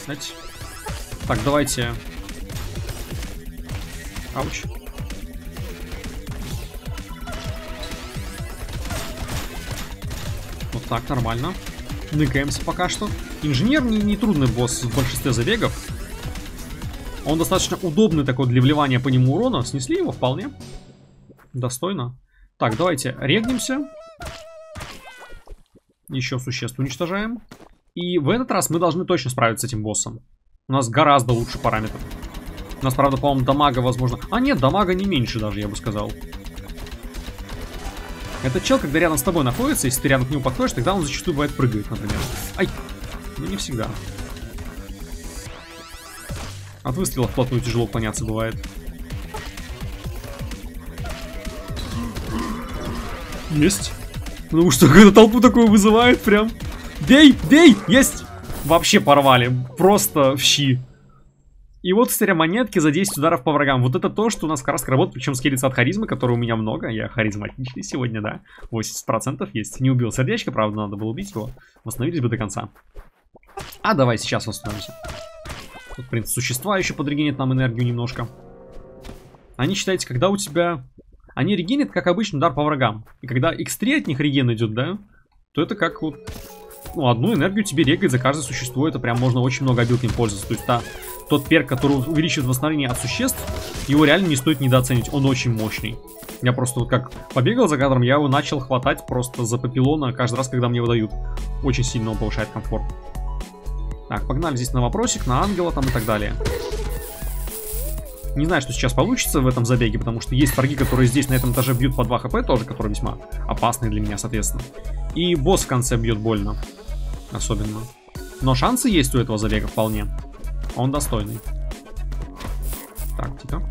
Знаете, Так, давайте. Ауч. Вот так, нормально. Ныкаемся пока что. Инженер не трудный босс в большинстве забегов. Он достаточно удобный такой для вливания по нему урона. Снесли его вполне. Достойно. Так, давайте регнемся. Еще существ уничтожаем. И в этот раз мы должны точно справиться с этим боссом. У нас гораздо лучше параметр. У нас, правда, по-моему, дамага, возможно... А нет, дамага не меньше даже, я бы сказал. Этот чел, когда рядом с тобой находится, если ты рядом к нему подходишь, тогда он зачастую бывает прыгает, например. Ай! Ну, не всегда. От выстрела вплотную тяжело уклоняться бывает. Есть. Потому что когда толпу такое вызывает, прям... Бей! Бей! Есть! Вообще порвали. Просто в щи. И вот, кстати, монетки за 10 ударов по врагам. Вот это то, что у нас как раз работает, причем скелется от харизмы, которой у меня много. Я харизматичный сегодня, да. 80% есть. Не убил сердечко, правда, надо было убить его. Восстановились бы до конца. А давай сейчас восстановимся. Тут, в принципе, существа еще подрегенят нам энергию немножко. Они, считайте, когда у тебя... Они регенят, как обычно, удар по врагам. И когда x3 от них реген идет, да, то это как вот... Ну, одну энергию тебе регает за каждое существо. Это прям можно очень много обилки им пользоваться. То есть тот перк, который увеличивает восстановление от существ, его реально не стоит недооценить. Он очень мощный. Я просто вот как побегал за кадром, я его начал хватать просто за Пепелона каждый раз, когда мне его дают. Очень сильно он повышает комфорт. Так, погнали здесь на вопросик, на ангела там и так далее. Не знаю, что сейчас получится в этом забеге, потому что есть враги, которые здесь на этом этаже бьют по 2 хп тоже, которые весьма опасны для меня, соответственно. И босс в конце бьет больно. Особенно. Но шансы есть у этого забега вполне. Он достойный. Тактика.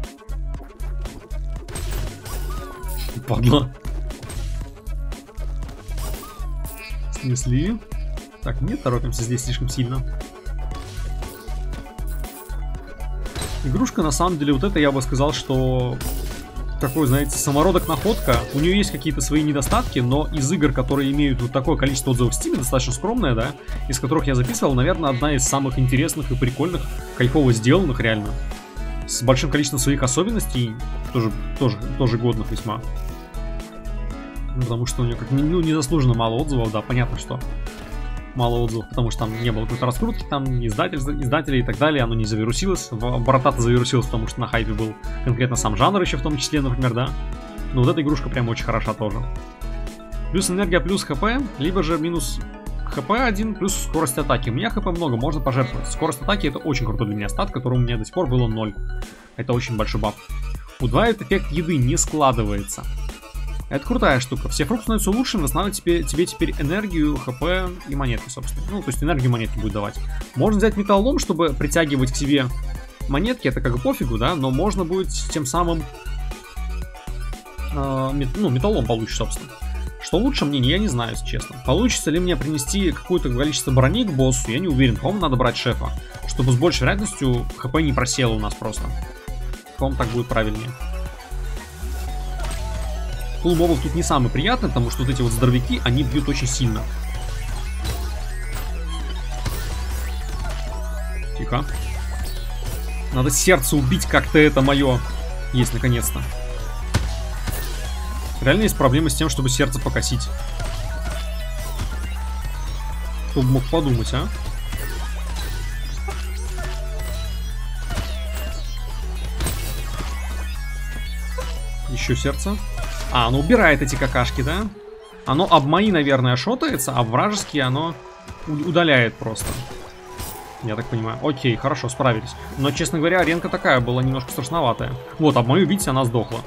Падла. Снесли. Так, не торопимся здесь слишком сильно. Игрушка, на самом деле, вот это я бы сказал, что... Такой, знаете, самородок находка. У нее есть какие-то свои недостатки, но из игр, которые имеют вот такое количество отзывов в стиме, достаточно скромное, да, из которых я записывал, наверное, одна из самых интересных и прикольных, кайфово сделанных реально. С большим количеством своих особенностей, тоже годных весьма. Потому что у нее как ну, незаслуженно мало отзывов, да, понятно, что мало отзывов, потому что там не было какой-то раскрутки, там издателей и так далее, оно не завирусилось. Brotato завирусилось, потому что на хайпе был конкретно сам жанр еще в том числе, например, да. Но вот эта игрушка прям очень хороша тоже. Плюс энергия, плюс хп, либо же минус хп 1, плюс скорость атаки. У меня хп много, можно пожертвовать. Скорость атаки — это очень крутой для меня стат, который у меня до сих пор было 0. Это очень большой баф. Удваивает эффект еды, не складывается. Это крутая штука. Все фрукты становятся лучшим, восстанавливают тебе теперь энергию, хп и монетки, собственно. Ну, то есть энергию монетки будет давать. Можно взять металлолом, чтобы притягивать к себе монетки. Это как бы пофигу, да? Но можно будет тем самым... металлолом получить, собственно. Что лучше мне, я не знаю, если честно. Получится ли мне принести какое-то количество брони к боссу, я не уверен. По-моему, надо брать шефа, чтобы с большей вероятностью хп не просело у нас просто. По-моему, так будет правильнее. Пул мобов тут не самый приятный, потому что вот эти вот здоровяки, они бьют очень сильно. Тихо. Надо сердце убить как-то, это мое. Есть, наконец-то. Реально есть проблемы с тем, чтобы сердце покосить. Кто бы мог подумать, а? Еще сердце. А, оно убирает эти какашки, да? Оно об мои, наверное, шотается, а вражеские оно удаляет просто. Я так понимаю. Окей, хорошо, справились. Но, честно говоря, аренка такая была немножко страшноватая. Вот, об мою, видите, она сдохла.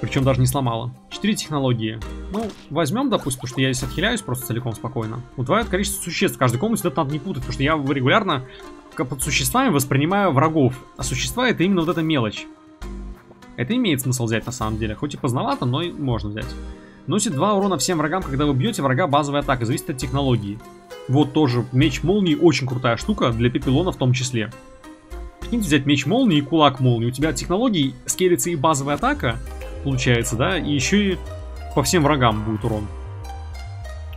Причем даже не сломала. 4 технологии. Ну, возьмем, допустим, потому что я здесь отхиляюсь просто целиком спокойно. Удваивает количество существ. Каждый комнате это надо не путать, потому что я регулярно под существами воспринимаю врагов. А существа — это именно вот эта мелочь. Это имеет смысл взять на самом деле, хоть и поздновато, но и можно взять. Носит 2 урона всем врагам, когда вы бьете врага, базовая атака, зависит от технологии. Вот тоже меч молнии, очень крутая штука, для Пепелона в том числе. Прикиньте, взять меч молнии и кулак молнии, у тебя от технологий скелится и базовая атака, получается, да, и еще и по всем врагам будет урон.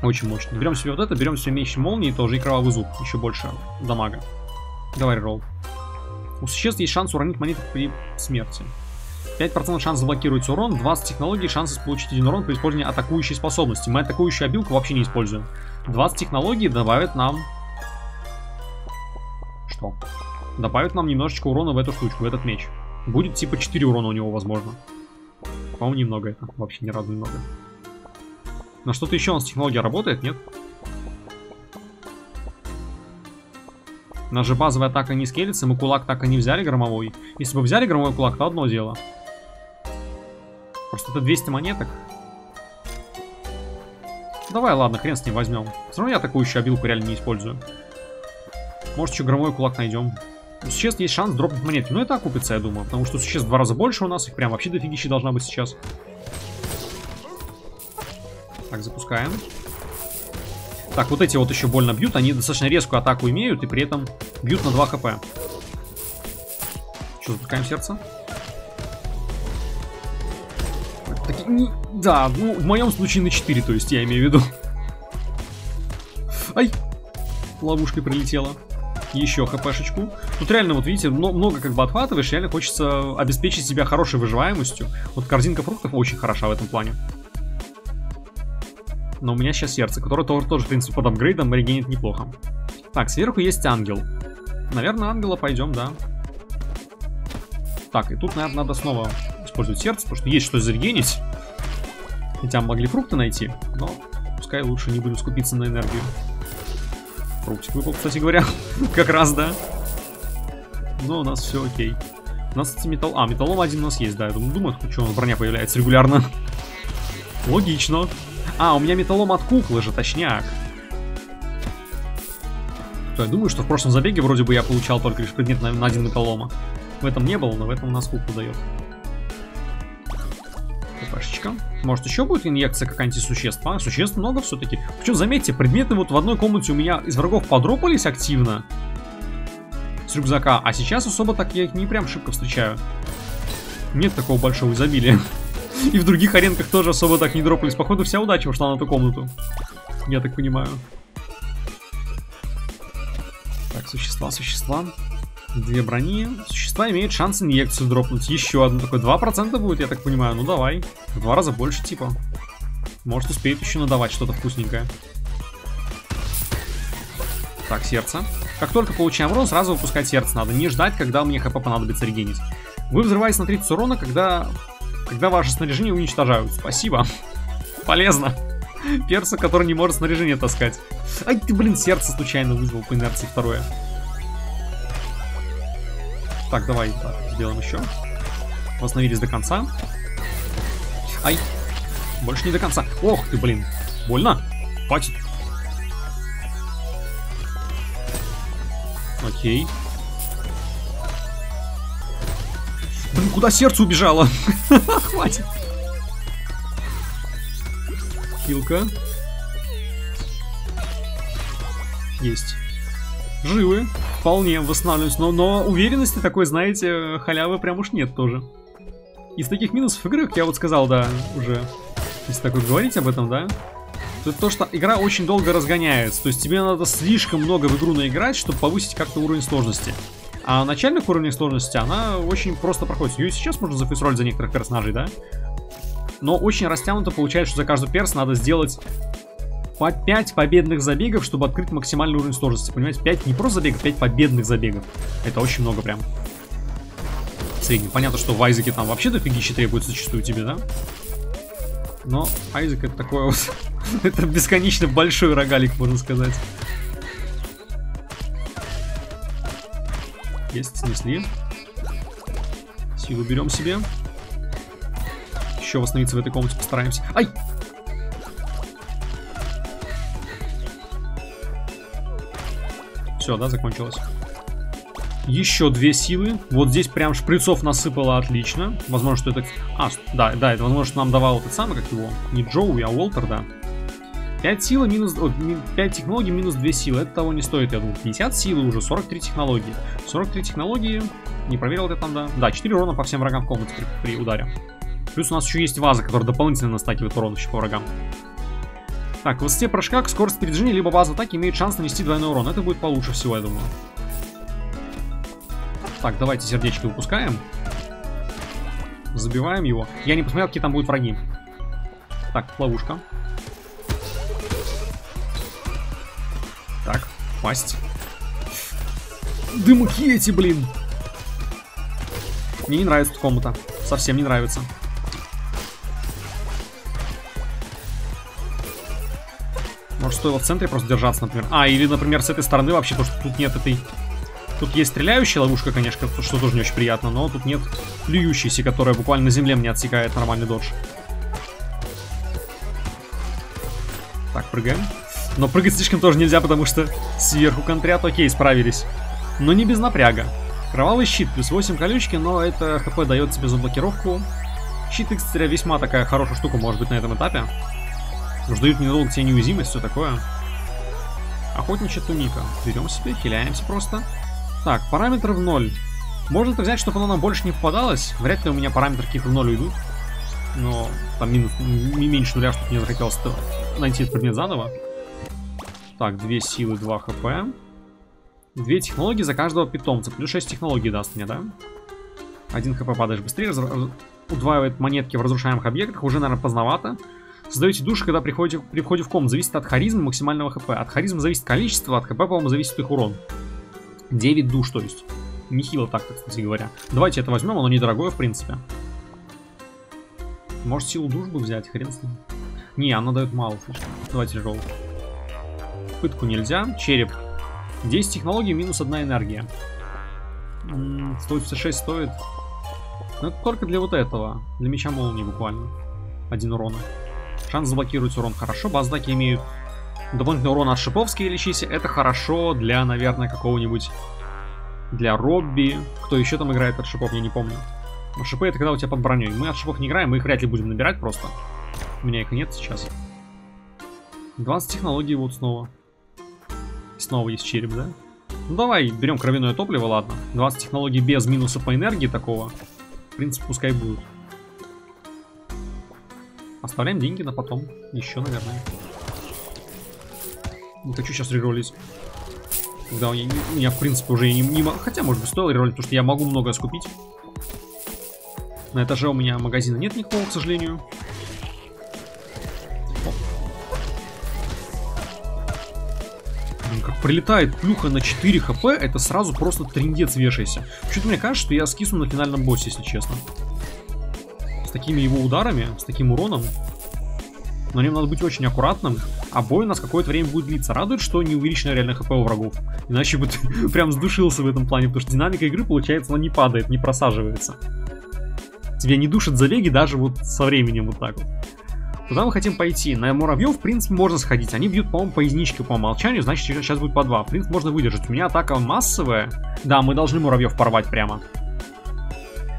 Очень мощно. Берем себе вот это, берем себе меч молнии тоже и кровавый зуб, еще больше дамага. Давай ролл. У существ есть шанс уронить монеты при смерти. 5% шанс заблокировать урон, 20 технологий, шанс получить один урон при использовании атакующей способности. Мы атакующую обилку вообще не используем. 20 технологий добавят нам... Что? Добавят нам немножечко урона в эту штучку, в этот меч. Будет типа 4 урона у него, возможно. По-моему, немного это. Вообще не радует много. На что-то еще у нас технология работает, нет? У нас же базовая атака не скелится, мы кулак так и не взяли громовой. Если бы взяли громовой кулак, то одно дело. Просто это 200 монеток. Давай, ладно, хрен с ним возьмем. Все равно я атакующую обилку реально не использую. Может, еще громовой кулак найдем. У существ есть шанс дропнуть монетки. Но это окупится, я думаю. Потому что существ в 2 раза больше у нас. Их прям вообще дофигища должна быть сейчас. Так, запускаем. Так, вот эти вот еще больно бьют. Они достаточно резкую атаку имеют. И при этом бьют на 2 хп. Что, запускаем сердце? Так, да, ну, в моем случае на 4. То есть, я имею в виду. Ай! Ловушкой прилетела. Еще хпшечку. Тут реально, вот видите, много как бы отхватываешь. Реально хочется обеспечить себя хорошей выживаемостью. Вот корзинка фруктов очень хороша в этом плане. Но у меня сейчас сердце, которое тоже в принципе, под апгрейдом регенит неплохо. Так, сверху есть ангел. Наверное, ангела пойдем, да. Так, и тут, наверное, надо снова использовать сердце, потому что есть что зарегенить. Хотя могли фрукты найти, но пускай лучше не будем скупиться на энергию. Фруктик выпал, кстати говоря. Как раз, да. Но у нас все окей. У нас, кстати, металл... А, металлом один у нас есть, да. Я думаю, откуда что у нас броня появляется регулярно. Логично. А, у меня металлом от куклы же, точняк. То я думаю, что в прошлом забеге вроде бы я получал только лишь предмет на 1 металлома. В этом не было, но в этом у нас куклу дает. Пашечка. Может, еще будет инъекция какая-нибудь существ? А, существ много все-таки. Причем, заметьте, предметы вот в одной комнате у меня из врагов подропались активно. С рюкзака. А сейчас особо так я их не прям шибко встречаю. Нет такого большого изобилия. И в других аренках тоже особо так не дропались. Походу, вся удача ушла на ту комнату. Я так понимаю. Так, существа. 2 брони. Существа имеют шанс инъекцию дропнуть. Еще одну такой. 2% будет, я так понимаю. Ну давай. В 2 раза больше, типа. Может, успеет еще надавать что-то вкусненькое. Так, сердце. Как только получаем урон, сразу выпускать сердце надо. Не ждать, когда мне хп понадобится регенить. Вы взрываетесь на 30 урона, когда ваше снаряжение уничтожают. Спасибо. Полезно. Перса, который не может снаряжение таскать. Ай, ты, блин, сердце случайно вызвал по инерции второе. Так, давай так, сделаем еще. Восстановились до конца. Ай, больше не до конца. Ох ты, блин, больно. Хватит. Окей. Блин, куда сердце убежало? Хватит. Хилка. Есть. Живы. Вполне восстанавливаюсь. Но уверенности такой, знаете, халявы прям уж нет тоже. Из таких минусов игры, как я вот сказал, да, уже. Если так вот говорить об этом, да. То это то, что игра очень долго разгоняется. То есть тебе надо слишком много в игру наиграть, чтобы повысить как-то уровень сложности. А начальных уровней сложности она очень просто проходит. Ее сейчас можно зафиксировать за некоторых персонажей, да? Но очень растянуто получается, что за каждый перс надо сделать по 5 победных забегов, чтобы открыть максимальный уровень сложности. Понимаете, 5 не просто забегов, 5 победных забегов. Это очень много прям. В среднем. Понятно, что в Айзеке там вообще дофигища требуется зачастую тебе, да? Но Айзек это такое вот... это бесконечно большой рогалик, можно сказать. Есть, снесли. Силу берем себе. Еще восстановиться в этой комнате постараемся. Ай! Все, да, закончилось. Еще 2 силы. Вот здесь прям шприцов насыпало отлично. Возможно, что это... А, да, это возможно, что нам давал этот самый, как его... Не Джоуи, а Уолтер, да. 5 силы минус... 5 технологий минус 2 силы. Это того не стоит, я думаю. 50 силы уже, 43 технологии. 43 технологии. Не проверил это там, да. Да, 4 урона по всем врагам в комнате при ударе. Плюс у нас еще есть ваза, которая дополнительно настакивает урон еще по врагам. Так, в высоте прыжка, скорость передвижения, либо база атаки имеет шанс нанести двойной урон. Это будет получше всего, я думаю. Так, давайте сердечки выпускаем. Забиваем его. Я не посмотрел, какие там будут враги. Так, ловушка. Так, пасть. Дымки эти, блин. Мне не нравится эта комната. Совсем не нравится. Может, стоило в центре просто держаться, например. А, или, например, с этой стороны вообще, потому что тут нет этой... Тут есть стреляющая ловушка, конечно, что тоже не очень приятно, но тут нет плюющейся, которая буквально на земле мне отсекает нормальный додж. Так, прыгаем. Но прыгать слишком тоже нельзя, потому что сверху контрят, окей, справились. Но не без напряга. Кровавый щит, плюс 8 колючки, но это хп дает тебе заблокировку. Щит, кстати, весьма такая хорошая штука может быть на этом этапе. Уж дают недолго тебе неуязвимость, все такое. Охотничья туника. Берем себе, хиляемся просто. Так, параметры в 0. Можно это взять, чтобы оно нам больше не попадалось. Вряд ли у меня параметры какие-то в 0 уйдут. Но там меньше нуля, чтобы мне захотелось найти этот предмет заново. Так, 2 силы, 2 хп. 2 технологии за каждого питомца. Плюс 6 технологий даст мне, да? 1 хп падаешь быстрее. Удваивает монетки в разрушаемых объектах. Уже, наверное, поздновато. Создаете души, когда при входе в комнату. Зависит от харизмы, максимального хп. От харизмы зависит количество, от хп, по-моему, зависит их урон. 9 душ, то есть. Нехило так, кстати говоря. Давайте это возьмем, оно недорогое, в принципе. Может, силу душ бы взять, хрен с ним. Не, оно дает мало слишком. Давайте ролл. Пытку нельзя. Череп. 10 технологий, минус 1 энергия. 156 стоит. Но это только для вот этого. Для меча молнии буквально. 1 урона. Шанс заблокировать урон хорошо. Баздаки имеют дополнительный урон от шиповские лечись. Это хорошо для, наверное, какого-нибудь... Для Робби. Кто еще там играет от шипов, я не помню. Но шипы — это когда у тебя под броней. Мы от шипов не играем, мы их вряд ли будем набирать просто. У меня их нет сейчас. 20 технологий вот снова. Снова есть череп, да? Ну давай, берем кровяное топливо, ладно. 20 технологий без минуса по энергии такого. В принципе, пускай будут. Оставляем деньги на потом. Еще, наверное. Не хочу сейчас реролить. Когда у меня в принципе, уже не могу. Хотя, может быть, стоило реролить, потому что я могу многое скупить. На этаже у меня магазина нет никакого, к сожалению. Блин, как прилетает плюха на 4 хп, это сразу просто трындец вешайся. Почему-то мне кажется, что я скисну на финальном боссе, если честно. С такими его ударами, с таким уроном. Но нем надо быть очень аккуратным. А бой у нас какое-то время будет длиться. Радует, что не увеличено реально хп у врагов. Иначе бы ты прям сдушился в этом плане. Потому что динамика игры, получается, она не падает, не просаживается. Тебя не душат забеги даже вот со временем вот так вот. Куда мы хотим пойти? На муравьев, в принципе, можно сходить. Они бьют, по-моему, по единичке по умолчанию. Значит, сейчас будет по 2. В принципе, можно выдержать. У меня атака массовая. Да, мы должны муравьев порвать прямо.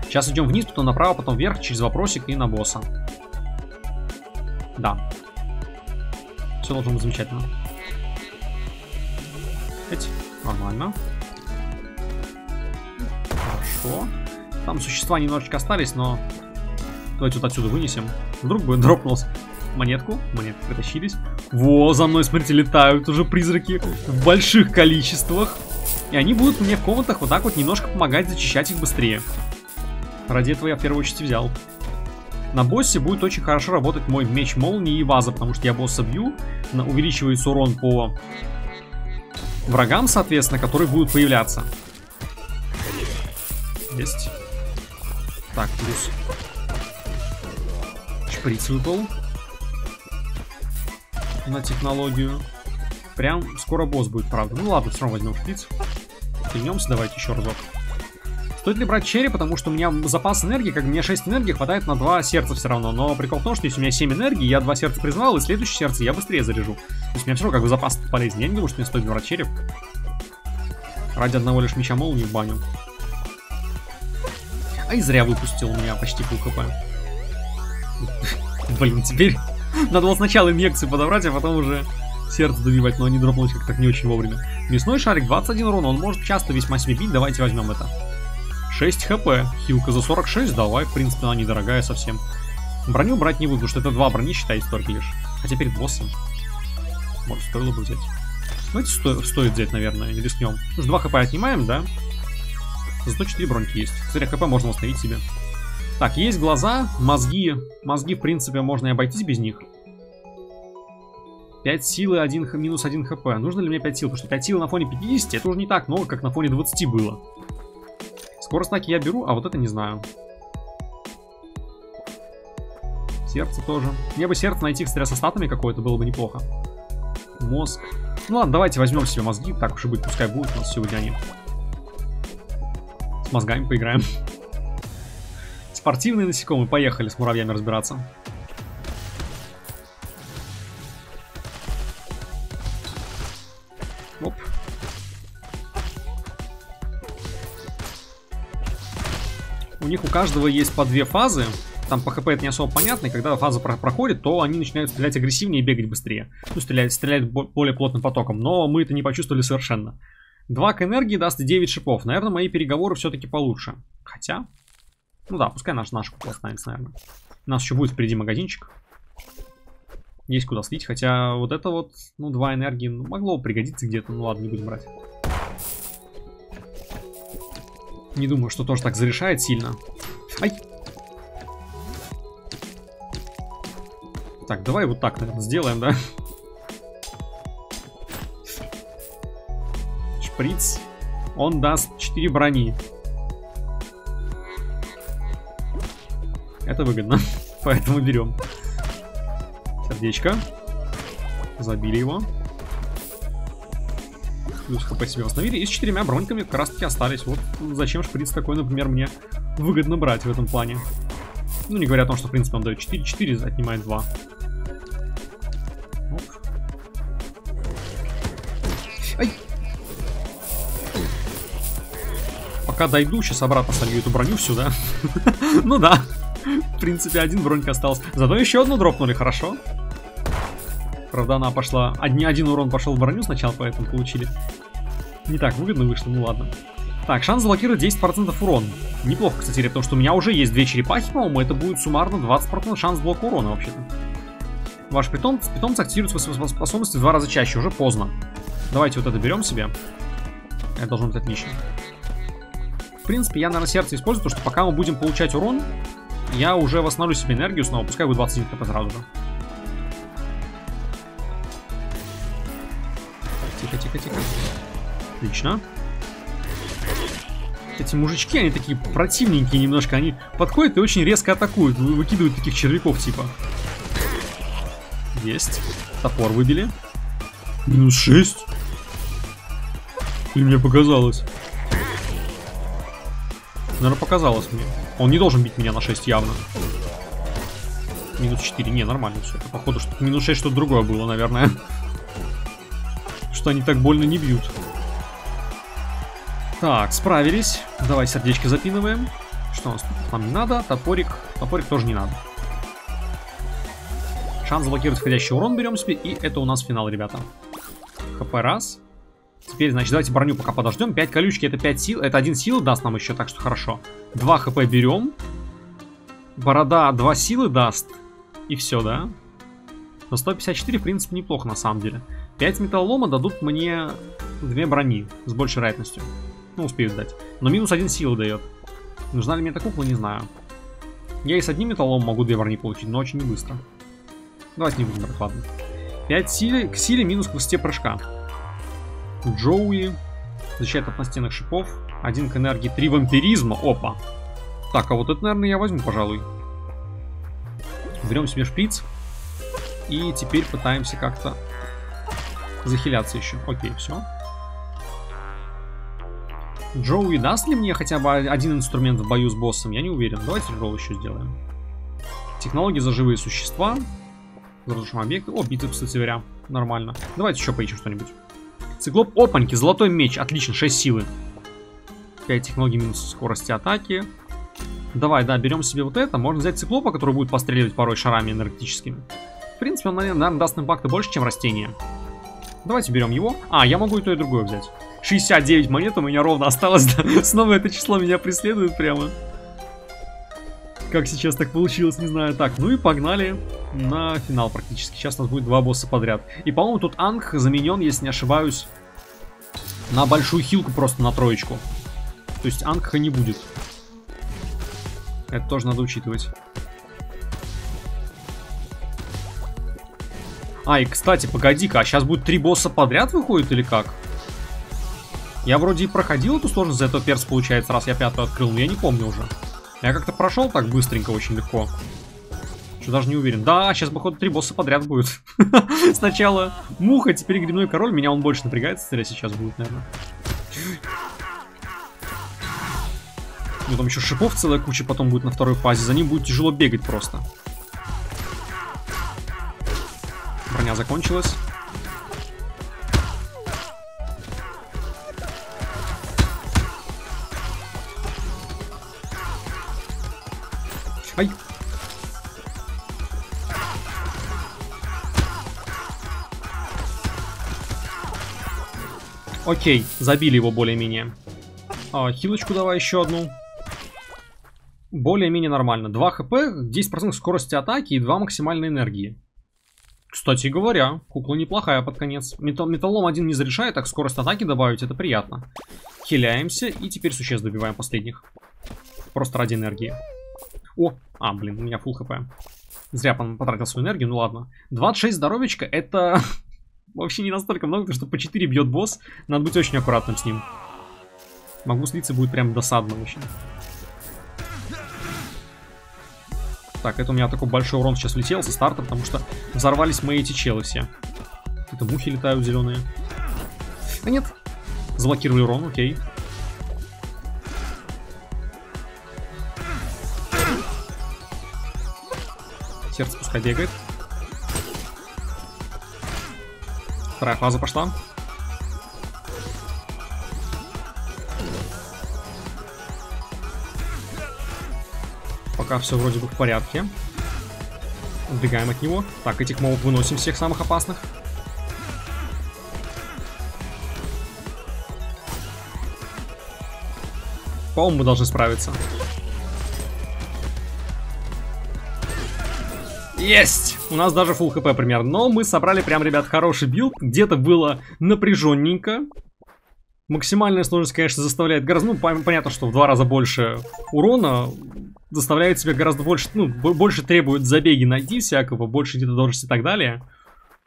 Сейчас идем вниз, потом направо, потом вверх, через вопросик и на босса. Да. Все должно быть замечательно. Эть, нормально. Хорошо. Там существа немножечко остались, но... Давайте вот отсюда вынесем. Вдруг бы дропнулся. Монетку. Монетки притащились. Во, за мной, смотрите, летают уже призраки в больших количествах. И они будут мне в комнатах вот так вот немножко помогать зачищать их быстрее. Ради этого я в первую очередь взял. На боссе будет очень хорошо работать мой меч молнии и ваза, потому что я босса бью, увеличивается урон по врагам, соответственно, которые будут появляться. Есть. Так, плюс. Шприц выпал. На технологию. Прям скоро босс будет, правда. Ну ладно, все равно возьмем шприц. Вернемся, давайте еще разок. Стоит ли брать череп, потому что у меня запас энергии, как мне 6 энергии хватает на 2 сердца все равно. Но прикол в том, что если у меня 7 энергии, я 2 сердца призвал, и следующее сердце я быстрее заряжу. То есть у меня все равно как бы запас полезен. Я не думаю, что мне стоит брать череп. Ради одного лишь меча молнии в баню. А и зря выпустил у меня почти пол хп. Блин, теперь надо было сначала инъекцию подобрать, а потом уже сердце добивать. Но они дропнулись как-то так не очень вовремя. Мясной шарик, 21 урона, он может часто весьма себе бить, давайте возьмем это. 6 хп, хилка за 46, давай, в принципе, она недорогая совсем. Броню брать не буду, потому что это 2 брони, считается только лишь. Хотя перед боссом. Может, стоило бы взять. Давайте стоит взять, наверное, рискнем. 2 хп отнимаем, да? Зато 4 броньки есть. Кстати, ХП можно восстановить себе. Так, есть глаза, мозги. Мозги, в принципе, можно и обойтись без них. 5 силы, минус 1 хп. Нужно ли мне 5 сил? Потому что 5 сил на фоне 50, это уже не так много, как на фоне 20 было. Скорость атаки я беру, а вот это не знаю. Сердце тоже. Мне бы сердце найти, кстати, со статами какое-то было бы неплохо. Мозг. Ну ладно, давайте возьмем себе мозги. Так уж и быть, пускай будут у нас сегодня они. С мозгами поиграем. Спортивные насекомые. Поехали с муравьями разбираться. Оп. У них у каждого есть по 2 фазы. Там по хп это не особо понятно, и когда фаза проходит, то они начинают стрелять агрессивнее и бегать быстрее. Ну, стреляют более плотным потоком, но мы это не почувствовали совершенно. 2 к энергии даст 9 шипов. Наверное, мои переговоры все-таки получше. Хотя... Ну да, пускай наш купол останется, наверное. У нас еще будет впереди магазинчик. Есть куда слить, хотя вот это вот, ну, 2 энергии, ну, могло бы пригодиться где-то. Ну ладно, не будем брать. Не думаю, что тоже так зарешает сильно. Ай! Так, давай вот так, наверное, сделаем, да? Шприц. Он даст 4 брони. Это выгодно, поэтому берем. Сердечко. Забили его. Плюс хп себе восстановили. И с 4 броньками как раз таки остались. Вот зачем шприц такой, например, мне выгодно брать в этом плане. Ну, не говоря о том, что, в принципе, он дает 4, 4 отнимает 2. Ай. Пока дойду, сейчас обратно солью эту броню сюда. Ну да, в принципе, 1 бронька остался. Зато еще одну дропнули, хорошо. Правда, она пошла... Один урон пошел в броню сначала, поэтому получили. Не так выгодно вышло, ну ладно. Так, шанс заблокировать 10% урон. Неплохо, кстати, потому что у меня уже есть 2 черепахи, по-моему, это будет суммарно 20% шанс блока урона, вообще-то. Ваш питомец активирует свои способности в 2 раза чаще, уже поздно. Давайте вот это берем себе. Это должно быть отлично. В принципе, я, наверное, сердце использую, потому что пока мы будем получать урон, я уже восстановлю себе энергию снова, пускай будет 21 хп сразу же. Тихо, тихо, тихо. Отлично. Эти мужички, они такие противненькие немножко. Они подходят и очень резко атакуют. Выкидывают таких червяков типа. Есть. Топор выбили. Минус 6. Или мне показалось? Наверное, показалось мне. Он не должен бить меня на 6 явно. Минус 4. Не, нормально все. Это, походу, что минус 6 что-то другое было, наверное. Что они так больно не бьют. Так, справились. Давай сердечко запинываем. Что у нас тут? Нам не надо. Топорик. Топорик тоже не надо. Шанс заблокировать входящий урон берем себе. И это у нас финал, ребята. ХП раз. Теперь, значит, давайте броню пока подождем. 5 колючки, это 5 сил. Это 1 сила даст нам еще, так что хорошо. 2 хп берем. Борода 2 силы даст. И все, да? Но 154, в принципе, неплохо на самом деле. 5 металлолома дадут мне 2 брони. С большей вероятностью. Ну, успеют дать. Но минус 1 силы дает. Нужна ли мне эта кукла, не знаю. Я и с одним металлом могу 2 брони получить, но очень не быстро. Давайте не будем брать, ладно. 5 силы, к силе минус к высоте прыжка. Джоуи. Защищает от настенных шипов. 1 к энергии, 3 вампиризма. Опа. Так, а вот это, наверное, я возьму, пожалуй. Берем себе шприц. И теперь пытаемся как-то захиляться еще. Окей, все. Джоуи даст ли мне хотя бы 1 инструмент в бою с боссом? Я не уверен. Давайте ролл еще сделаем. Технологии за живые существа. Разрушим объекты. О, битвы, кстати говоря. Нормально. Давайте еще поищем что-нибудь. Циклоп. Опаньки. Золотой меч. Отлично. 6 силы. 5 технологий минус скорости атаки. Давай, да, берем себе вот это. Можно взять циклопа, который будет постреливать порой шарами энергетическими. В принципе, он, наверное, даст импакта больше, чем растение. Давайте берем его. А, я могу и то, и другое взять. 69 монет у меня ровно осталось. Снова это число меня преследует прямо. Как сейчас так получилось, не знаю. Так, ну и погнали на финал практически. Сейчас у нас будет 2 босса подряд. И, по-моему, тут Анг заменен, если не ошибаюсь, на большую хилку, просто на троечку. То есть Ангха не будет. Это тоже надо учитывать. А, и кстати, погоди-ка, а сейчас будет 3 босса подряд выходит или как? Я вроде и проходил эту сложность за этого перца, получается, раз я 5-ю открыл, но я не помню уже. Я как-то прошел так быстренько, очень легко. Что даже не уверен. Да, сейчас, походу, 3 босса подряд будет. Сначала муха, теперь грибной король. Меня он больше напрягает, сейчас будет, наверное. Ну, там еще шипов целая куча потом будет на второй фазе. За ним будет тяжело бегать просто. Броня закончилась. Ай! Окей, забили его более-менее. А, хилочку давай еще одну. Более-менее нормально. 2 хп, 10% скорости атаки и 2 максимальной энергии. Кстати говоря, кукла неплохая под конец. Металлом один не зарешает, так скорость атаки добавить, это приятно. Хиляемся и теперь существ добиваем последних. Просто ради энергии. О, а, блин, у меня фулл хп. Зря потратил свою энергию, ну ладно. 26 здоровечка, это... Вообще не настолько много, потому что по 4 бьет босс. Надо быть очень аккуратным с ним. Могу слиться, будет прям досадно очень. Так, это у меня такой большой урон сейчас летел со старта, потому что взорвались мои эти челы все. Это мухи летают зеленые. А нет, заблокировали урон, окей. Сердце пускай бегает. Вторая фаза пошла. Пока все вроде бы в порядке. Убегаем от него. Так, этих мобов выносим, всех самых опасных. По-моему, мы должны справиться. Есть! У нас даже фулл хп примерно. Но мы собрали прям, ребят, хороший билд. Где-то было напряженненько. Максимальная сложность, конечно, заставляет гораздо... Ну, понятно, что в 2 раза больше урона. Заставляет себя гораздо больше... Ну, больше требует забеги ноги всякого. Больше где-то должности и так далее.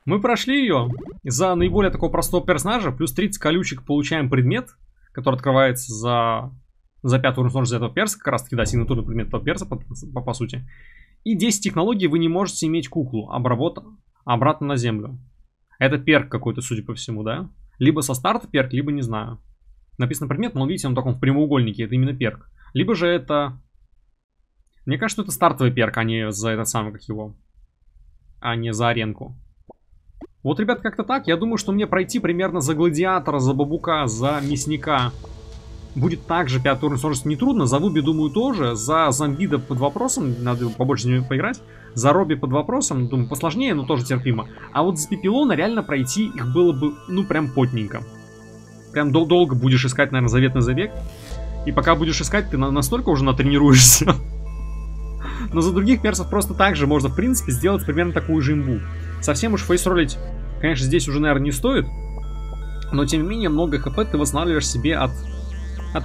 Мы прошли ее. За наиболее такого простого персонажа. Плюс 30 колючек получаем предмет. Который открывается за 5-й уровень сложности этого перса. Как раз таки, да, сигнатурный предмет этого перса, по сути. И 10 технологий вы не можете иметь куклу. Обработка обратно на землю. Это перк какой-то, судя по всему, да? Либо со старта перк, либо не знаю. Написано предмет, но видите, он в таком в прямоугольнике. Это именно перк. Либо же это... Мне кажется, что это стартовый перк, а не за этот самый, как его. А не за аренку. Вот, ребят, как-то так. Я думаю, что мне пройти примерно за гладиатора, за бабука, за мясника... Будет также 5-й уровень сложности нетрудно. За Вуби, думаю, тоже. За Зомбида под вопросом. Надо побольше с ними поиграть. За Робби под вопросом. Думаю, посложнее, но тоже терпимо. А вот за Пепелона реально пройти их было бы, ну, прям потненько. Прям долго будешь искать, наверное, заветный забег. И пока будешь искать, ты настолько уже натренируешься. Но за других персов просто так же можно, в принципе, сделать примерно такую же имбу. Совсем уж фейсролить, конечно, здесь уже, наверное, не стоит. Но, тем не менее, много хп ты восстанавливаешь себе от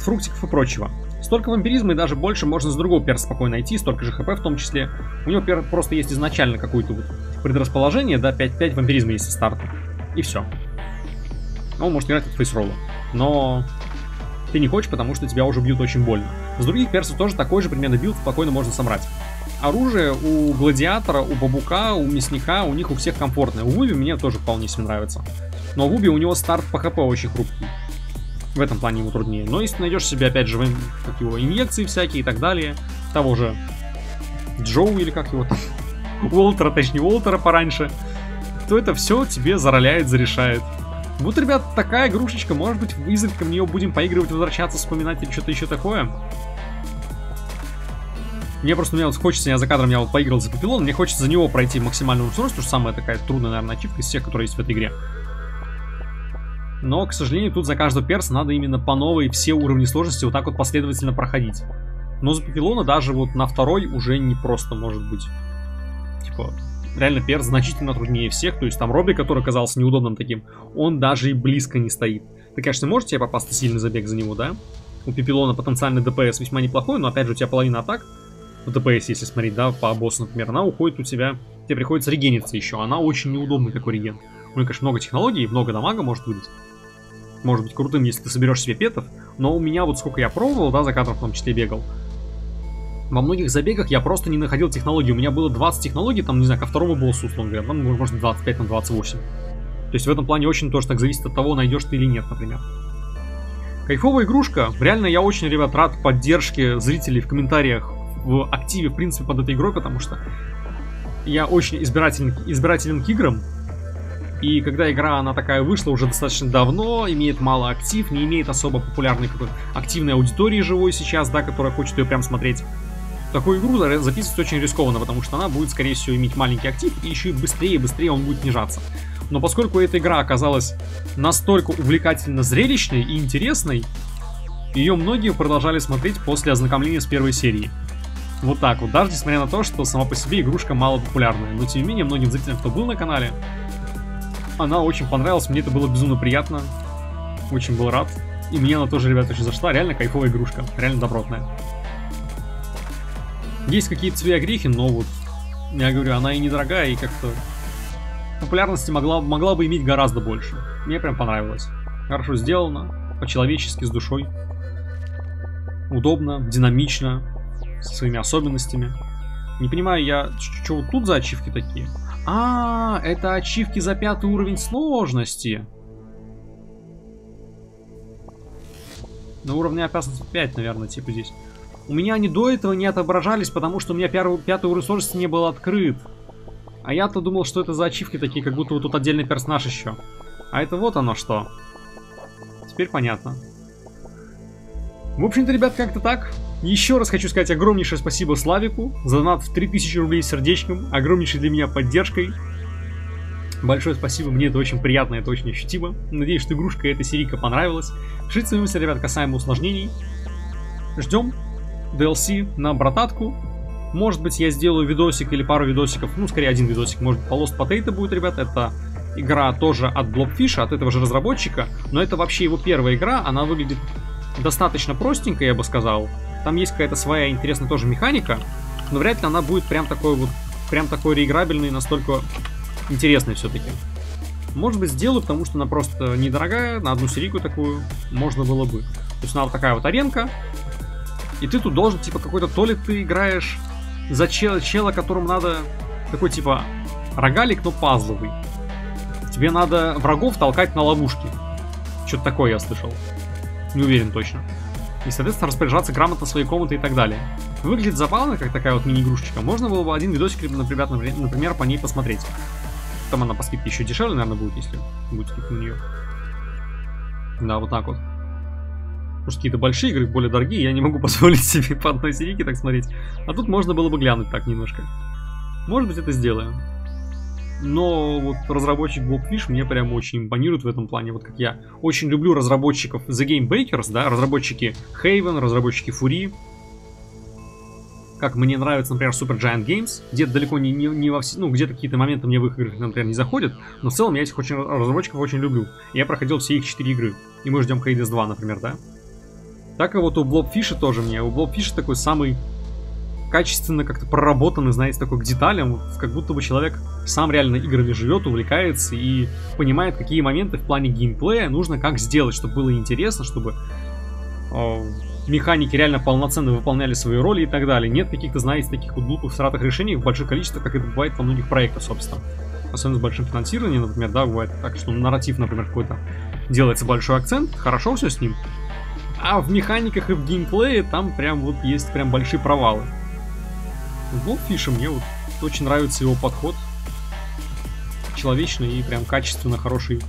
фруктиков и прочего. Столько вампиризма и даже больше можно с другого перса спокойно найти, столько же хп в том числе. У него просто есть изначально какое-то вот предрасположение, да, 5-5 вампиризма есть со старта. И все. Он может играть от фейсролла. Но ты не хочешь, потому что тебя уже бьют очень больно. С других персов тоже такой же примерно билд спокойно можно собрать. Оружие у гладиатора, у бабука, у мясника, у них у всех комфортное. У Вуби мне тоже вполне себе нравится. Но у Вуби у него старт по хп очень хрупкий. В этом плане ему труднее. Но если ты найдешь себе, опять же, как его, инъекции всякие и так далее, того же Джоу или как его там, Уолтера, точнее Уолтера пораньше, то это все тебе зароляет, зарешает. Вот, ребят, такая игрушечка. Может быть, изредка в нее будем поигрывать, возвращаться, вспоминать или что-то еще такое. Мне просто вот хочется, я за кадром я вот поиграл за Пепелон, мне хочется за него пройти максимальную сложность, потому что самая такая трудная, наверное, ачивка из всех, которые есть в этой игре. Но, к сожалению, тут за каждого перса надо именно по новой все уровни сложности вот так вот последовательно проходить. Но за Пепелона даже вот на 2-й уже не просто может быть. Типа, реально перс значительно труднее всех. То есть там Робби, который оказался неудобным таким, он даже и близко не стоит. Ты, конечно, можешь тебе попасться сильный забег за него, да? У Пепелона потенциальный ДПС весьма неплохой, но опять же у тебя половина атак в ДПС, если смотреть, да, по боссу, например, она уходит у тебя, тебе приходится регениться еще, она очень неудобный такой реген. У нее, конечно, много технологий, много дамага может выдать. Может быть крутым, если ты соберешь себе петов, но у меня вот сколько я пробовал, да, за кадром в том числе бегал. Во многих забегах я просто не находил технологии. У меня было 20 технологий, там, не знаю, ко второму боссу, условно говоря, там, может, 25 на 28. То есть в этом плане очень тоже так зависит от того, найдешь ты или нет, например. Кайфовая игрушка. Реально я очень, ребят, рад поддержке зрителей в комментариях, в активе, в принципе, под этой игрой, потому что я очень избирателен к играм. И когда игра, она такая вышла уже достаточно давно, имеет мало актив, не имеет особо популярной какой-то активной аудитории живой сейчас, да, которая хочет ее прям смотреть. Такую игру записывать очень рискованно, потому что она будет, скорее всего, иметь маленький актив, и еще и быстрее он будет снижаться. Но поскольку эта игра оказалась настолько увлекательно зрелищной и интересной, ее многие продолжали смотреть после ознакомления с первой серии. Вот так вот, даже несмотря на то, что сама по себе игрушка мало популярная. Но тем не менее, многим зрителям, кто был на канале, она очень понравилась, мне это было безумно приятно, очень был рад. И мне она тоже, ребята, очень зашла, реально кайфовая игрушка, реально добротная. Есть какие-то свои огрехи, но вот, я говорю, она и недорогая, и как-то популярности могла бы иметь гораздо больше. Мне прям понравилось. Хорошо сделано, по-человечески, с душой. Удобно, динамично, со своими особенностями. Не понимаю я, что вот тут за ачивки такие? А, это ачивки за 5-й уровень сложности. На уровне опасности 5, наверное, типа здесь. У меня они до этого не отображались, потому что у меня 5-й уровень сложности не был открыт. А я-то думал, что это за ачивки такие, как будто вот тут отдельный персонаж еще. А это вот оно что. Теперь понятно. В общем-то, ребят, как-то так. Еще раз хочу сказать огромнейшее спасибо Славику за донат в 3000 рублей сердечком. Огромнейшей для меня поддержкой. Большое спасибо, мне это очень приятно, это очень ощутимо. Надеюсь, что игрушка эта серийка понравилась. Пишите свои мысли, ребят, касаемо усложнений. Ждем DLC на Бротатку. Может быть, я сделаю видосик или пару видосиков. Ну, скорее, один видосик. Может, по Lost Potato будет, ребят. Это игра тоже от Blobfish, от этого же разработчика. Но это вообще его первая игра. Она выглядит достаточно простенько, я бы сказал. Там есть какая-то своя интересная тоже механика. Но вряд ли она будет прям такой вот, прям такой реиграбельной, настолько интересной все-таки. Может быть, сделаю, потому что она просто недорогая. На одну серийку такую можно было бы. То есть она вот такая вот аренка. И ты тут должен, типа, какой-то, то ли ты играешь за чела, которому надо такой, типа, рогалик, но пазловый. Тебе надо врагов толкать на ловушки. Что-то такое я слышал. Не уверен точно. И, соответственно, распоряжаться грамотно своей комнатой и так далее. Выглядит забавно, как такая вот мини-игрушечка. Можно было бы один видосик, например, по ней посмотреть. Там она по скидке еще дешевле, наверное, будет, если будет скидка на нее. Да, вот так вот. Может, какие-то большие игры, более дорогие, я не могу позволить себе по одной серийке так смотреть. А тут можно было бы глянуть так немножко. Может быть, это сделаем. Но вот разработчик Blobfish мне прям очень импонирует в этом плане. Вот как я очень люблю разработчиков The Game Breakers, да, разработчики Haven, разработчики Fury. Как мне нравится, например, Super Giant Games. Где-то далеко не во все... Ну, где-то какие-то моменты мне в их играх, например, не заходят. Но в целом я этих разработчиков очень люблю. Я проходил все их 4 игры. И мы ждем Хейдис 2, например, да. Так и вот у Blobfish тоже мне. У Blobfish такой самый качественно как-то проработанный, знаете, такой к деталям. Как будто бы человек сам реально играми живет, увлекается и понимает, какие моменты в плане геймплея нужно как сделать, чтобы было интересно, чтобы механики реально полноценно выполняли свои роли и так далее. Нет каких-то, знаете, таких вот глупых сратых решений в больших количествах, как это бывает во многих проектах, собственно. Особенно с большим финансированием, например, да, бывает так, что нарратив, например, какой-то делается большой акцент, хорошо все с ним. А в механиках и в геймплее там прям вот есть прям большие провалы. В Blobfish мне вот очень нравится его подход. Человечный и прям качественно хороший.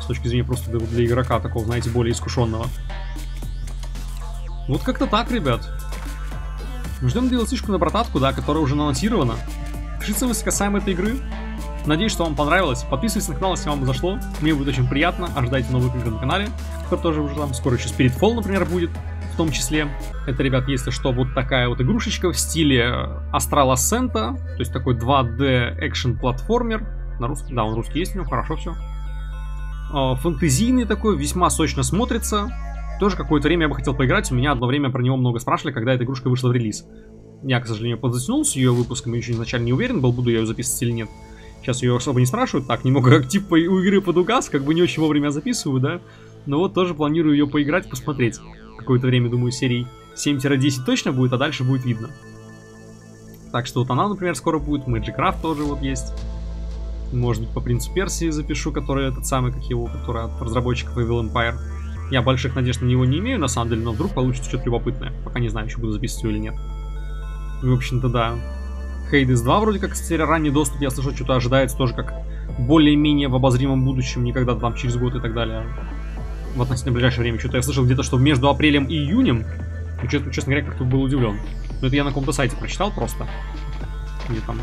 С точки зрения просто для игрока такого, знаете, более искушенного. Вот как-то так, ребят. Ждем DLC-шку на Бротатку, да, которая уже анонсирована. Пишите мысли касаемо этой игры. Надеюсь, что вам понравилось. Подписывайтесь на канал, если вам зашло. Мне будет очень приятно. Ожидайте новых игр на канале. Который тоже уже там. Скоро еще Spiritfall, например, будет. В том числе. Это, ребят, если что, вот такая вот игрушечка в стиле Astral Ascent. То есть такой 2D экшен-платформер. На русский. Да, он русский есть у него. Хорошо все. Фэнтезийный такой. Весьма сочно смотрится. тоже какое-то время я бы хотел поиграть. У меня одно время про него много спрашивали, когда эта игрушка вышла в релиз. Я, к сожалению, подзатянул с ее выпуском, я еще изначально не уверен был, буду я ее записывать или нет. Сейчас ее особо не спрашивают. Так, немного актив у игры подугас, как бы не очень вовремя записываю, да. Но вот тоже планирую ее поиграть, посмотреть. Какое-то время, думаю, серии 7-10 точно будет, а дальше будет видно. Так что вот она, например, скоро будет. Magicraft тоже вот есть. Может быть, по принципу Персии запишу, который этот самый, как его, который от разработчиков Evil Empire. Я больших надежд на него не имею, на самом деле, но вдруг получится что-то любопытное. Пока не знаю, еще буду записывать или нет. В общем-то, да. Хейдис 2 вроде как теперь ранний доступ, я слышу, что-то ожидается тоже как более-менее в обозримом будущем, никогда там через год и так далее. В относительно ближайшее время что-то я слышал где-то, что между апрелем и июнем, и что-то, честно говоря, как-то был удивлен. Но это я на каком-то сайте прочитал просто, где там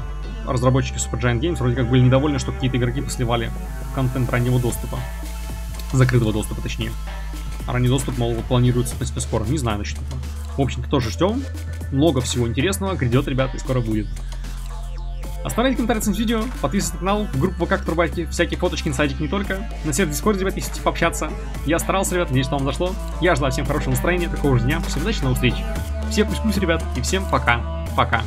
разработчики Super Giant Games вроде как были недовольны, что какие-то игроки посливали контент раннего доступа, закрытого доступа точнее. А ранний доступ, мол, планируется относительно скоро, не знаю насчет этого. В общем-то, тоже ждем, много всего интересного грядет, ребята, и скоро будет. Оставляйте комментарии с видео, подписывайтесь на канал, группу ВК, Турбайки, всякие фоточки, инсайдики не только. На сервис Discord, ребят, ищите пообщаться. Я старался, ребят, надеюсь, что вам зашло. Я желаю всем хорошего настроения, такого же дня, всем удачи, новых встреч. Всем пусть-пусть, ребят, и всем пока. Пока.